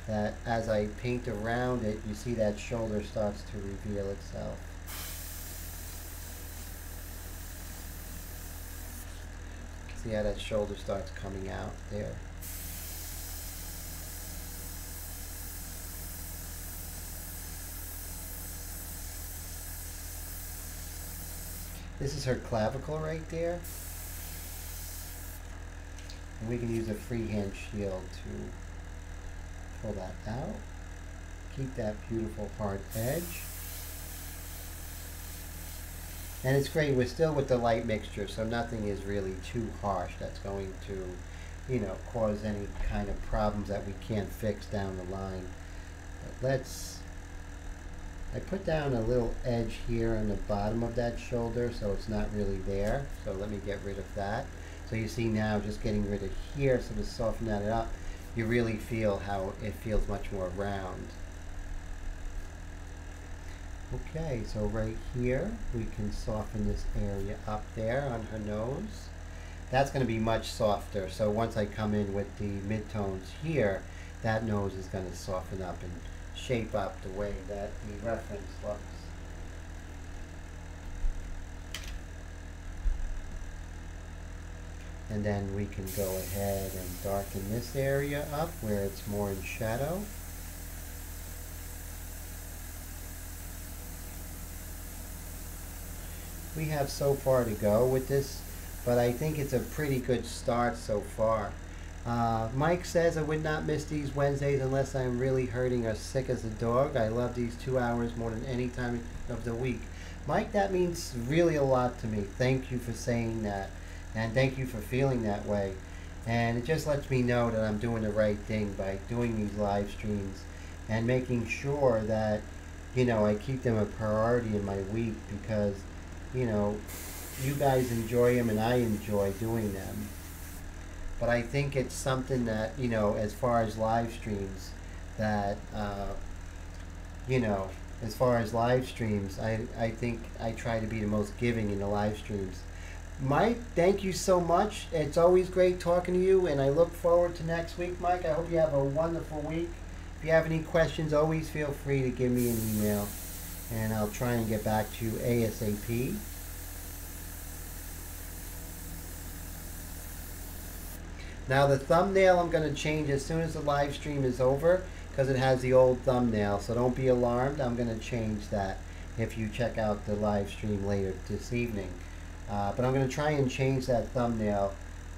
that as I paint around it, you see that shoulder starts to reveal itself. See how that shoulder starts coming out there. This is her clavicle right there. And we can use a freehand shield to pull that out. Keep that beautiful hard edge. And it's great, we're still with the light mixture, so nothing is really too harsh that's going to, you know, cause any kind of problems that we can't fix down the line. But let's, I put down a little edge here on the bottom of that shoulder, so it's not really there. So let me get rid of that. So you see now, just getting rid of here, so to soften that up, you really feel how it feels much more round. Okay, so right here, we can soften this area up there on her nose. That's going to be much softer. So once I come in with the midtones here, that nose is going to soften up and shape up the way that the reference looks. And then we can go ahead and darken this area up where it's more in shadow. We have so far to go with this, but I think it's a pretty good start so far. Mike says, I would not miss these Wednesdays unless I'm really hurting or sick as a dog. I love these 2 hours more than any time of the week. Mike, that means really a lot to me. Thank you for saying that, and thank you for feeling that way. And it just lets me know that I'm doing the right thing by doing these live streams and making sure that, you know, I keep them a priority in my week because, you know, you guys enjoy them and I enjoy doing them. But I think it's something that, you know, as far as live streams, that, you know, as far as live streams, I think I try to be the most giving in the live streams. Mike, thank you so much. It's always great talking to you, and I look forward to next week, Mike. I hope you have a wonderful week. If you have any questions, always feel free to give me an email, and I'll try and get back to you ASAP. Now the thumbnail I'm going to change as soon as the live stream is over because it has the old thumbnail, so don't be alarmed. I'm going to change that if you check out the live stream later this evening. But I'm going to try and change that thumbnail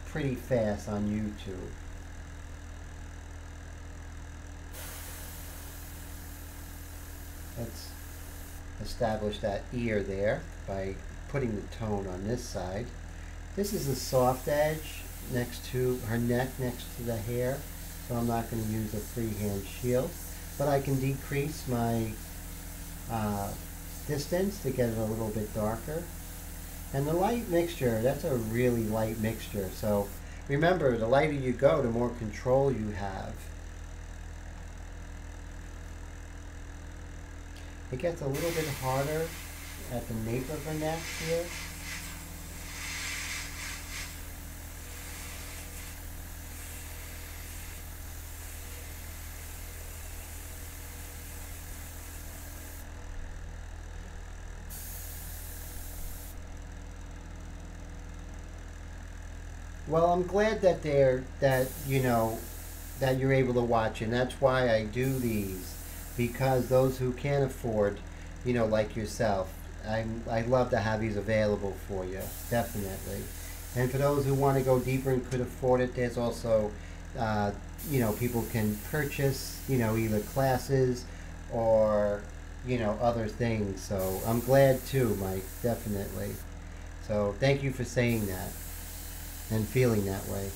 pretty fast on YouTube. Let's establish that ear there by putting the tone on this side. This is a soft edge next to her neck, next to the hair, so I'm not going to use a freehand shield. But I can decrease my distance to get it a little bit darker. And the light mixture, that's a really light mixture. So remember, the lighter you go, the more control you have. It gets a little bit harder at the nape of her neck here. Well, I'm glad that that you're able to watch, and that's why I do these, because those who can't afford, like yourself, I love to have these available for you, definitely. And for those who want to go deeper and could afford it, there's also, people can purchase, either classes or, other things. So I'm glad too, Mike, definitely. So thank you for saying that and feeling that way.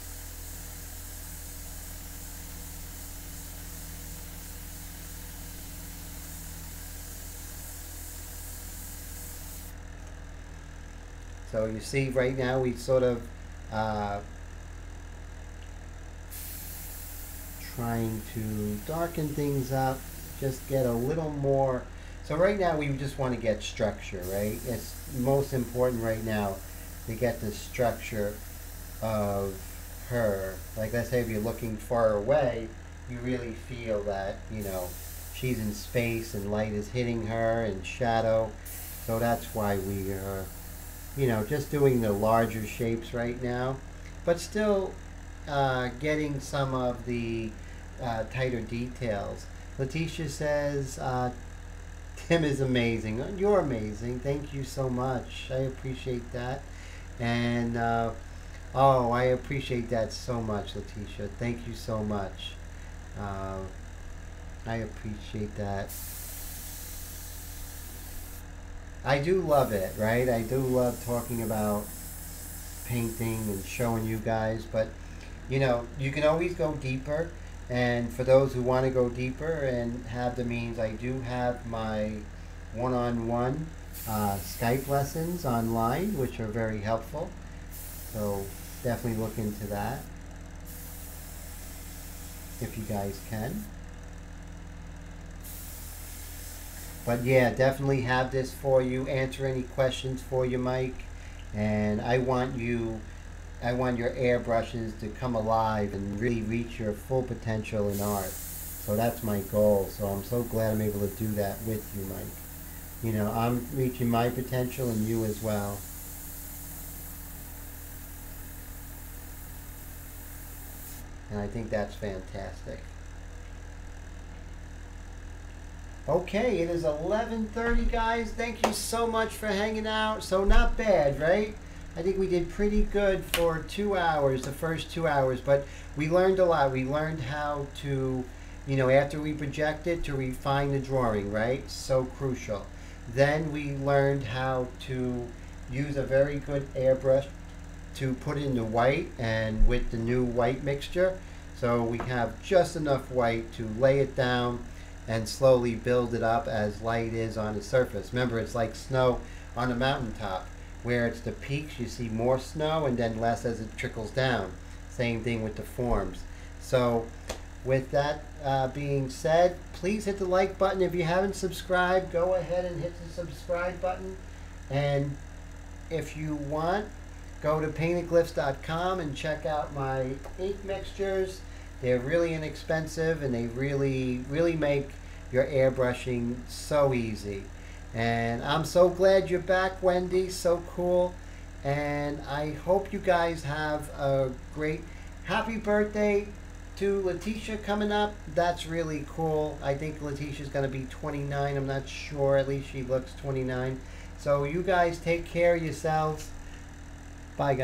So you see right now we sort of trying to darken things up, just get a little more. So right now we just want to get structure, right? It's most important right now to get the structure of her. Like, let's say if you're looking far away, you really feel that, she's in space and light is hitting her and shadow. So that's why we are just doing the larger shapes right now, but still getting some of the tighter details. Leticia says, Tim is amazing. You're amazing. Thank you so much. I appreciate that. And, oh, I appreciate that so much, Leticia. Thank you so much. I appreciate that. I do love it, right? I do love talking about painting and showing you guys, but you can always go deeper, and for those who want to go deeper and have the means, I do have my one-on-one Skype lessons online, which are very helpful, so definitely look into that if you guys can. But yeah, definitely have this for you, answer any questions for you, Mike. And I want your airbrushes to come alive and really reach your full potential in art. So that's my goal. So I'm so glad I'm able to do that with you, Mike. I'm reaching my potential and you as well. And I think that's fantastic. Okay, it is 11:30, guys. Thank you so much for hanging out. So not bad, right? I think we did pretty good for 2 hours, the first 2 hours, but we learned a lot. We learned how to, after we projected, to refine the drawing, right? So crucial. Then we learned how to use a very good airbrush to put in the white, and with the new white mixture. So we have just enough white to lay it down and slowly build it up as light is on the surface. Remember, it's like snow on a mountaintop, where it's the peaks, you see more snow and then less as it trickles down. Same thing with the forms. So with that being said, please hit the like button. If you haven't subscribed, go ahead and hit the subscribe button. And if you want, go to paintedglyphs.com and check out my ink mixtures. They're really inexpensive, and they really make your airbrushing so easy. And I'm so glad you're back, Wendy. So cool. And I hope you guys have a great happy birthday to Leticia coming up. That's really cool. I think Leticia's going to be 29. I'm not sure. At least she looks 29. So you guys take care of yourselves. Bye, guys.